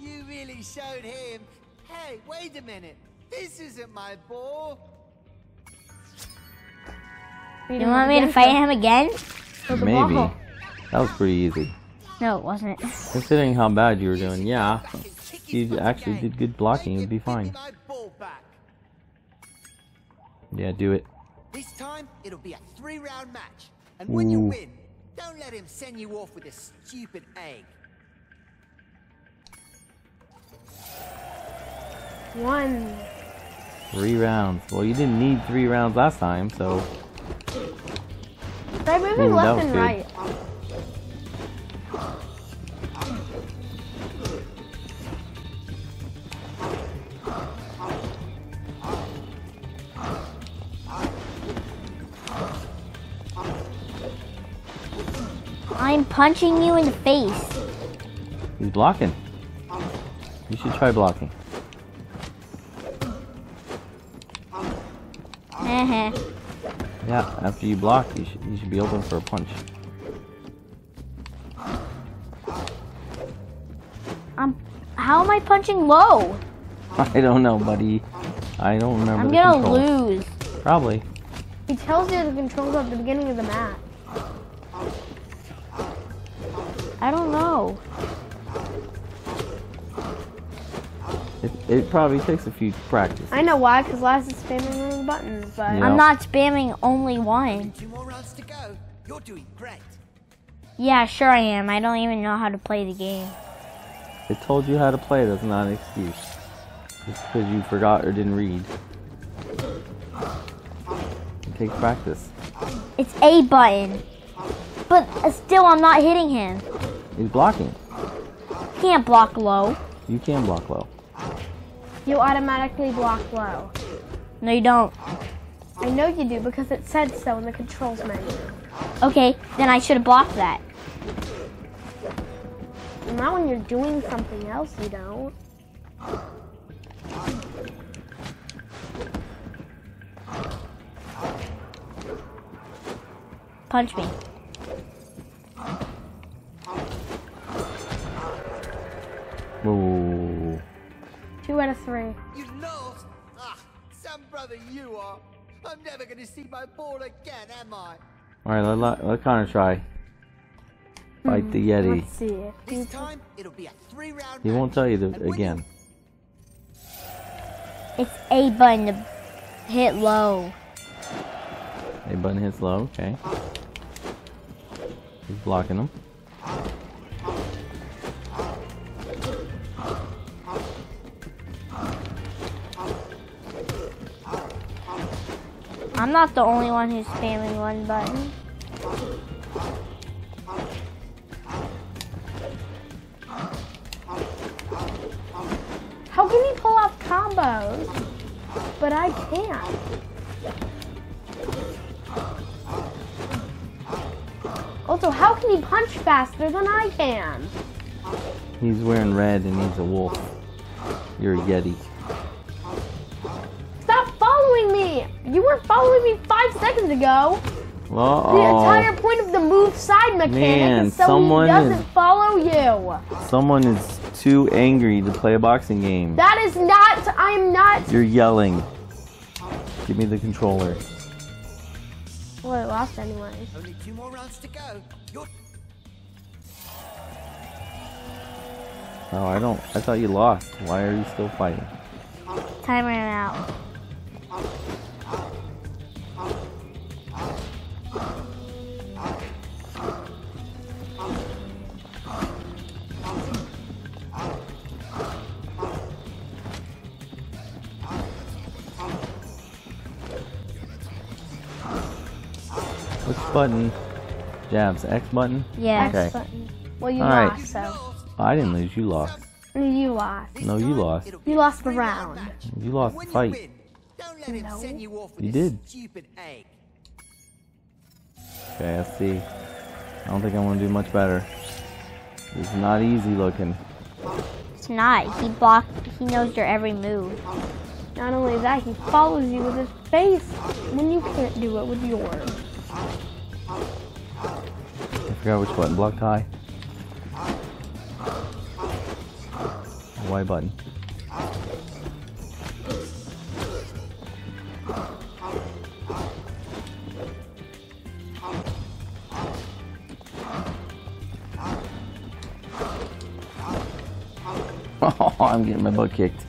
You really showed him. Hey, wait a minute. This isn't my ball. You, you want me to fight him again? Maybe. That was pretty easy. No, it wasn't. Considering how bad you were doing, yeah. You actually did good blocking, you'd be fine. Yeah, do it. This time it'll be a three round match. And when Ooh. you win, don't let him send you off with a stupid egg. One. Three rounds. Well, you didn't need three rounds last time, so. They're moving Ooh, left and good. right. I'm punching you in the face. He's blocking. You should try blocking. Uh-huh. Yeah, after you block, you should, you should be open for a punch. Um, how am I punching low? I don't know, buddy. I don't remember. I'm gonna control. lose. Probably. He tells you the controls at the beginning of the match. I don't know. It, it probably takes a few practice. I know why, because Laz is spamming one of the buttons, but... Yeah. I'm not spamming only one. Two more rounds to go. You're doing great. Yeah, sure I am. I don't even know how to play the game. It told you how to play. That's not an excuse. It's because you forgot or didn't read. It takes practice. It's a button. But still, I'm not hitting him. He's blocking. Can't block low. You can block low. You automatically block low. No, you don't. I know you do because it said so in the controls menu. Okay, then I should have blocked that. Not when you're doing something else, you don't. Punch me. Ooh. Two out of three. You lost? Ah, some brother you are. I'm never gonna see my ball again, am I? Alright, let, let Connor try. Fight mm, the Yeti. Let's see. This time it'll be a three round He match. won't tell you the, again. It's A button to hit low. A button hits low, okay. He's blocking him. I'm not the only one who's spamming one button. How can he pull off combos? But I can't. Also, how can he punch faster than I can? He's wearing red and he's a wolf. You're a Yeti. You weren't following me five seconds ago. Uh-oh. The entire point of the move side mechanic Man, is so someone he doesn't is, follow you. Someone is too angry to play a boxing game. That is not, I am not. You're yelling. Give me the controller. Well, I lost anyway. Only two more rounds to go. You're... Oh, I don't, I thought you lost. Why are you still fighting? Time ran out. Which button? Jabs, X button? Yeah. Okay. X button. Well, you All lost, right. so. I didn't lose, you lost. You lost. No, you lost. You lost the round. You lost the fight. No. You did. Okay, let's see. I don't think I want to do much better. It's not easy looking. It's not. He blocked. He knows your every move. Not only that, he follows you with his face. Then you can't do it with yours. I forgot which button. Blocked high. Y button. Oh, I'm getting my butt kicked.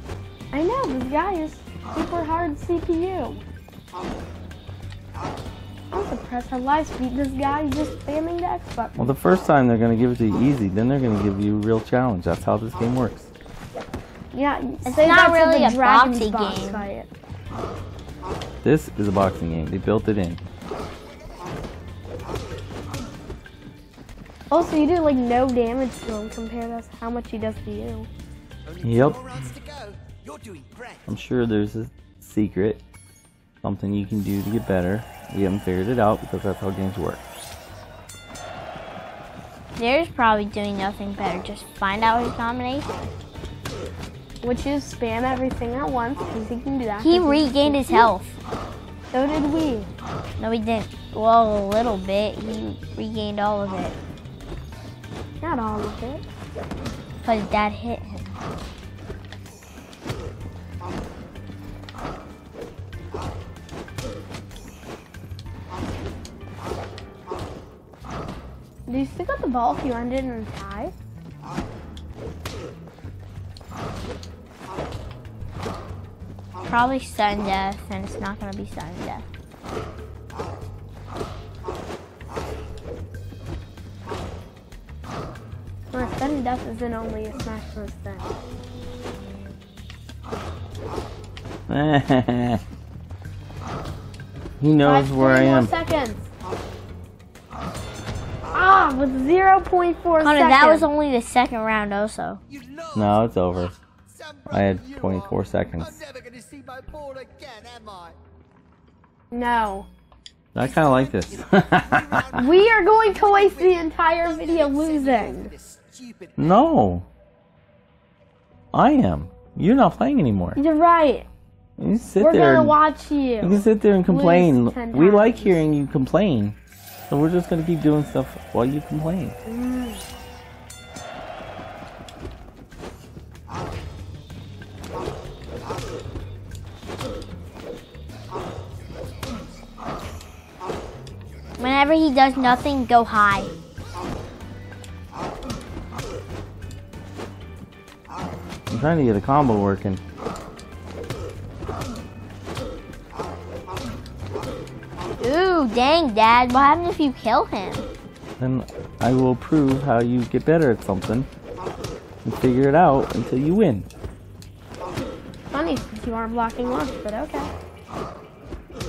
I know, this guy is super hard C P U. I'm surprised how live-speed this guy is just spamming the X button. Well, the first time they're going to give it to you easy, then they're going to give you a real challenge. That's how this game works. Yeah, it's not really a boxing game. This is a boxing game. They built it in. Also, you do like no damage to him compared to how much he does to you. Yep. I'm sure there's a secret, something you can do to get better. We haven't figured it out because that's how games work. There's probably doing nothing better. Just find out his nomination. Which is spam everything at once, because he can do that. He regained his health. So did we. No, we didn't. Well, a little bit. He regained all of it. Not all of it. Because Dad hit him. Do you stick up the ball if you end it in a tie? Probably sudden death, and it's not going to be sudden death. Well, sudden death isn't only a Smash Bros. thing. He knows Five, where I am. Seconds. Ah, with zero point four Connor, seconds. That was only the second round, also. No, it's over. I had twenty-four seconds. I'm never gonna see my ball again, am I? No. I kind of like this. We are going to waste the entire video losing. No. I am. You're not playing anymore. You're right. You sit we're there. We're gonna watch you. You can sit there and complain. We like hearing you complain, so we're just gonna keep doing stuff while you complain. Mm. Whenever he does nothing, go high. I'm trying to get a combo working. Ooh, dang, Dad. What happens if you kill him? Then I will prove how you get better at something and figure it out until you win. Funny, since you aren't blocking once, but okay.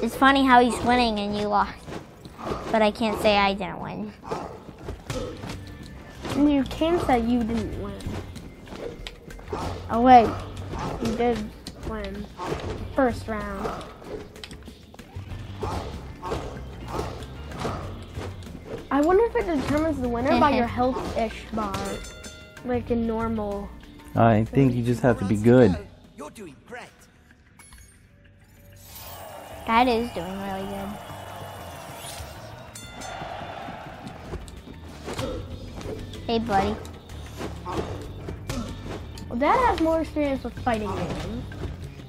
It's funny how he's winning and you lost. But I can't say I didn't win. You can say you didn't win. Oh wait, you did win. First round. I wonder if it determines the winner by your health-ish bar. Like in normal. I think you just have to be good. You're doing great. That is doing really good. Hey, buddy. Well, Dad has more experience with fighting games.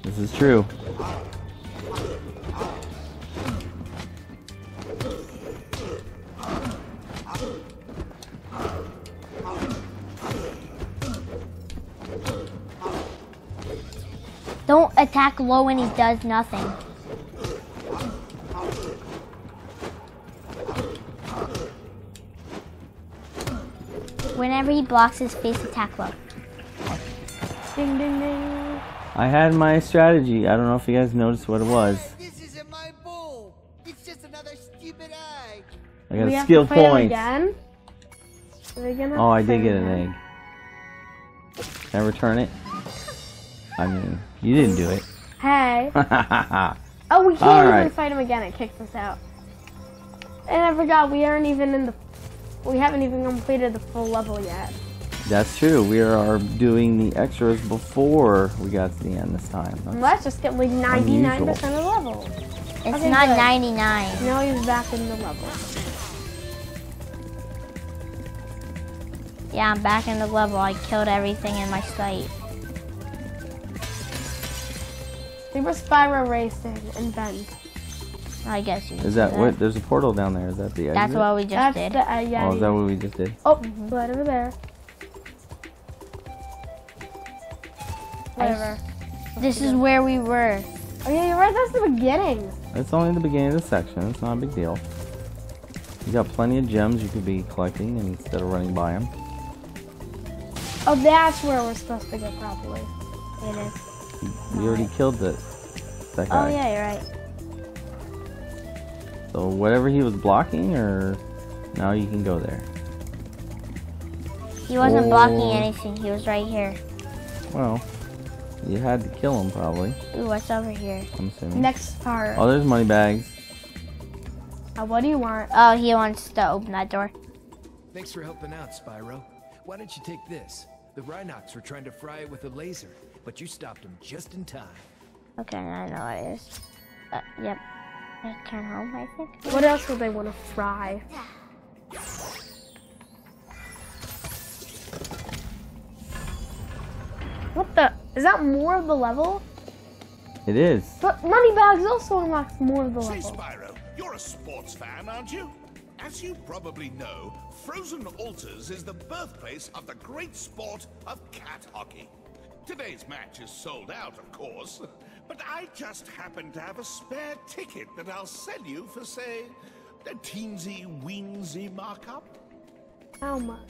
This is true. Don't attack low when he does nothing. Whenever he blocks his face attack low. Ding, ding, ding. I had my strategy. I don't know if you guys noticed what it was. Hey, this isn't my ball. It's just another steal. I got we a skill point. Again? Oh, I did get an egg. Can I return it? I mean, you didn't do it. Hey. Oh, we can't even right. fight him again. It kicks us out. And I forgot we aren't even in the. We haven't even completed the full level yet. That's true. We are doing the extras before we got to the end this time. That's Let's just get like ninety-nine percent of the level. It's okay, not good. ninety-nine. Now he's back in the level. Yeah, I'm back in the level. I killed everything in my sight. We were Spyro racing and bend. I guess you Is that, that what? There's a portal down there. Is that the exit? That's what we just That's did. The, uh, yeah, oh, is that what we just did? Oh, mm-hmm. blood over there. Whatever. This is where we were. Oh yeah, you're right, that's the beginning. It's only the beginning of the section, it's not a big deal. You got plenty of gems you could be collecting instead of running by them. Oh, that's where we're supposed to go properly. It is. You, you already right. killed it. That guy. Oh yeah, you're right. So whatever he was blocking, or now you can go there. He wasn't oh. blocking anything, he was right here. Well. You had to kill him, probably. Ooh, what's over here? I'm assuming. Next part. Oh, there's Moneybags. Uh, what do you want? Oh, he wants to open that door. Thanks for helping out, Spyro. Why don't you take this? The Rhinox were trying to fry it with a laser, but you stopped him just in time. Okay, I know it is. Uh, yep. Turn home, I think. What else would they want to fry? What the? Is that more of the level? It is. But Moneybags also unlocks more of the level. Say, Spyro, you're a sports fan, aren't you? As you probably know, Frozen Altars is the birthplace of the great sport of cat hockey. Today's match is sold out, of course, but I just happen to have a spare ticket that I'll sell you for, say, a teensy weensy markup. How much?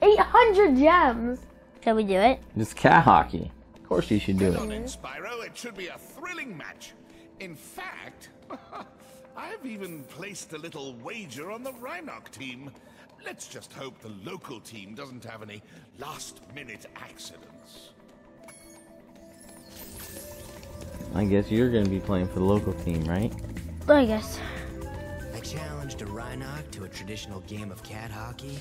eight hundred gems. Can we do it? It's cat hockey. Of course you should do it. Get on it, Spyro. It should be a thrilling match. In fact, I've even placed a little wager on the Rhinoc team. Let's just hope the local team doesn't have any last-minute accidents. I guess you're going to be playing for the local team, right? I guess. I challenged a Rhinoc to a traditional game of cat hockey,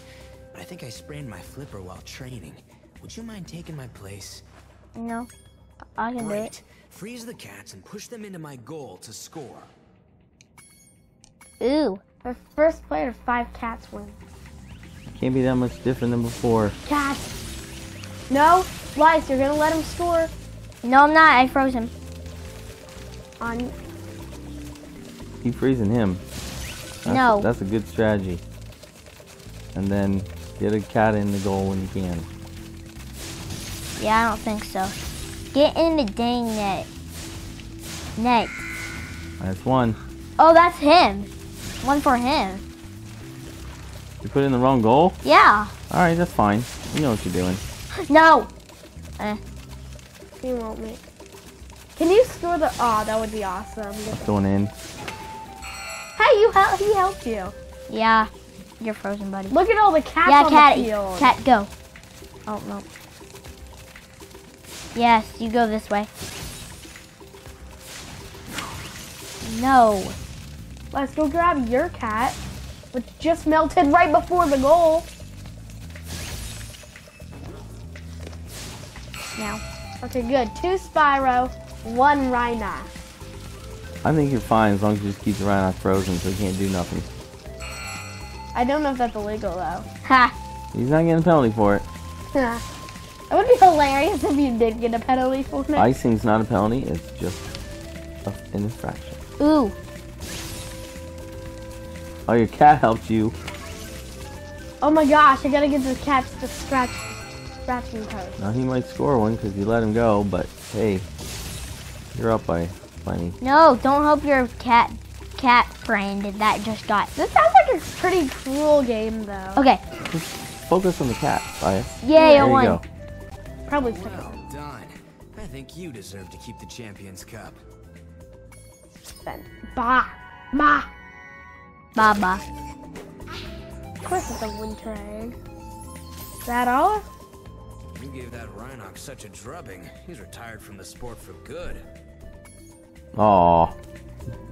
but I think I sprained my flipper while training. Would you mind taking my place? No, I can do it. Freeze the cats and push them into my goal to score. Ooh, the first player of five cats wins. Can't be that much different than before. Cats. No, Lice, you're gonna let him score. No, I'm not. I froze him. On. Keep freezing him. That's no. A, that's a good strategy. And then get a cat in the goal when you can. Yeah, I don't think so. Get in the dang net. Net. That's one. Oh, that's him. One for him. You put in the wrong goal? Yeah. All right, that's fine. You know what you're doing. No. Eh. You won't make. Can you score the? Aw, oh, that would be awesome. That's going in. Hey, you help. He helped you. Yeah. You're frozen, buddy. Look at all the cats yeah, on cat, the field. Yeah, cat. Cat, go. Oh no. Yes, you go this way. No. Let's go grab your cat, which just melted right before the goal. Now. Okay, good. Two Spyro, one Rhinoc. I think you're fine as long as you just keep the Rhinoc frozen so he can't do nothing. I don't know if that's illegal, though. Ha! He's not getting a penalty for it. Ha. It would be hilarious if you did get a penalty for it. Icing's not a penalty, it's just an infraction. Ooh. Oh, your cat helped you. Oh my gosh, I gotta get the cat to scratch, scratching post. Now he might score one because you let him go, but hey, you're up by plenty. No, don't help your cat cat friend that just got. This sounds like a pretty cruel game though. Okay. Just focus on the cat, Bias. Yeah, there you won. Go. Probably well done. I think you deserve to keep the Champions Cup. Then, bah, bah, bah. Baba. Of course it's a winter egg. Is that all? You gave that Rhinox such a drubbing. He's retired from the sport for good. Aw.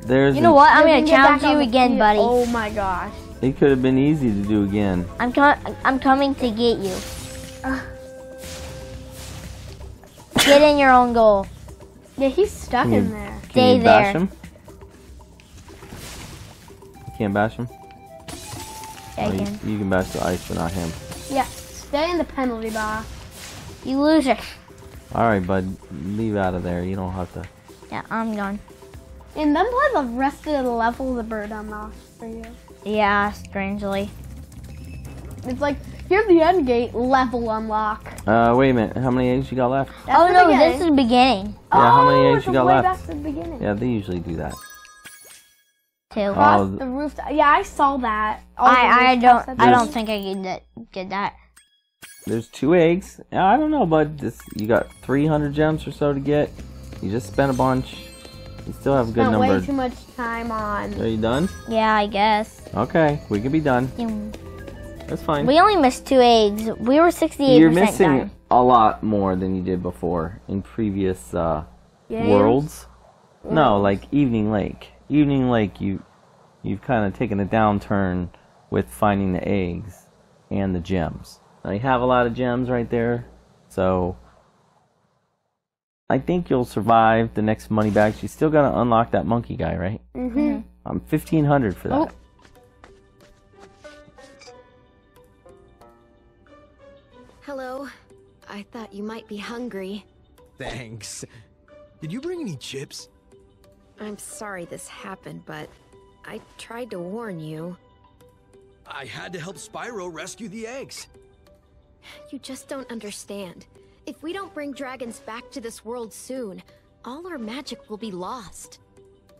There's You know what? I'm going to challenge you again, field. buddy. Oh my gosh. It could have been easy to do again. I'm com I'm coming to get you. Uh. Get in your own goal. Yeah, he's stuck can in you, there. Can Stay you there. Bash him? Can't bash him? Yeah, oh, I can. You, you can bash the ice, but not him. Yeah, stay in the penalty bar. You loser. Alright, bud. Leave out of there. You don't have to. Yeah, I'm gone. And then play the rest of the level the bird unlocks for you. Yeah, strangely. It's like, here's the end gate, level unlock. Uh, wait a minute. How many eggs you got left? That's oh, no, beginning. this is the beginning. Yeah, oh, how many eggs you got left? Back to the beginning. Yeah, they usually do that. Two. Oh, the roof. Yeah, I saw that. All I, I don't I don't think I can get, get that. There's two eggs. I don't know, bud. This, you got three hundred gems or so to get. You just spent a bunch. You still have a good number. Spent way too much time on. Are you done? Yeah, I guess. Okay, we can be done. Yeah. That's fine. We only missed two eggs. We were sixty-eight percent done. You're missing done. a lot more than you did before in previous uh, worlds. Yeah. No, like Evening Lake. Evening Lake, you, you've kind of taken a downturn with finding the eggs and the gems. Now, you have a lot of gems right there, so I think you'll survive the next Moneybags. You still got to unlock that monkey guy, right? Mm-hmm. I'm fifteen hundred for that. Oh. Hello. I thought you might be hungry. Thanks. Did you bring any chips? I'm sorry this happened, but I tried to warn you. I had to help Spyro rescue the eggs. You just don't understand. If we don't bring dragons back to this world soon, all our magic will be lost.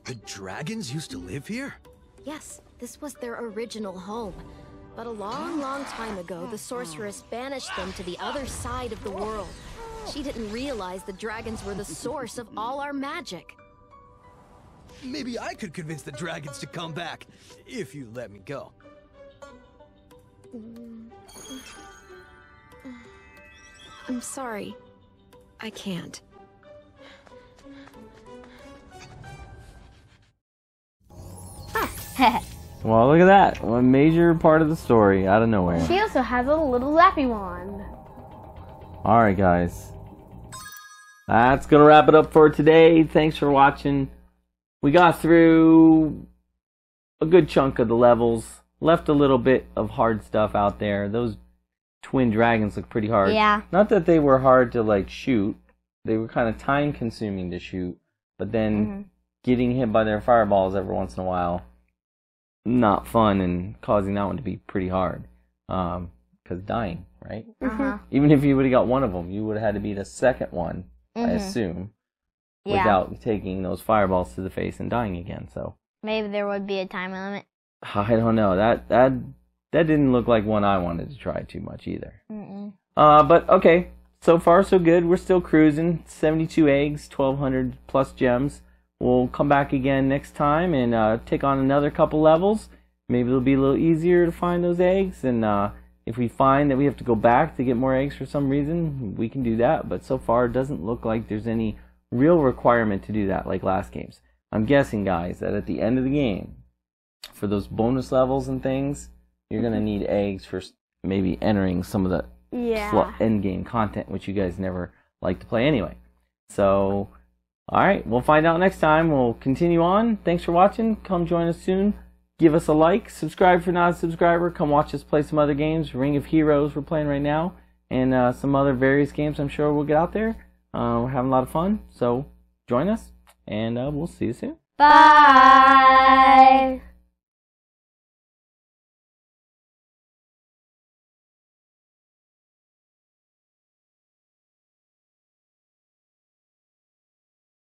The dragons used to live here? Yes, this was their original home. But a long, long time ago, the sorceress banished them to the other side of the world. She didn't realize the dragons were the source of all our magic. Maybe I could convince the dragons to come back, if you let me go. I'm sorry. I can't. Well, look at that. One major part of the story out of nowhere. She also has a little zappy wand. Alright, guys. That's going to wrap it up for today. Thanks for watching. We got through a good chunk of the levels. Left a little bit of hard stuff out there. Those twin dragons look pretty hard. Yeah. Not that they were hard to, like, shoot. They were kind of time-consuming to shoot. But then mm-hmm. getting hit by their fireballs every once in a while, not fun, and causing that one to be pretty hard. Um, 'cause dying, right? Uh-huh. Even if you would have got one of them, you would have had to be the second one, mm-hmm. I assume. Yeah. Without taking those fireballs to the face and dying again, so maybe there would be a time limit. I don't know. That that that didn't look like one I wanted to try too much either. Mm-mm. Uh, but okay, so far so good. We're still cruising. seventy-two eggs, twelve hundred plus gems. We'll come back again next time and uh, take on another couple levels. Maybe it'll be a little easier to find those eggs. And uh, if we find that we have to go back to get more eggs for some reason, we can do that. But so far, it doesn't look like there's any real requirement to do that like last games. I'm guessing, guys, that at the end of the game, for those bonus levels and things, you're going to need eggs for maybe entering some of the yeah. end game content, which you guys never like to play anyway. So, alright, we'll find out next time. We'll continue on. Thanks for watching. Come join us soon. Give us a like. Subscribe if you're not a subscriber. Come watch us play some other games. Ring of Heroes we're playing right now. And uh, some other various games I'm sure we'll get out there. Uh, we're having a lot of fun, so join us, and uh, we'll see you soon. Bye! Bye.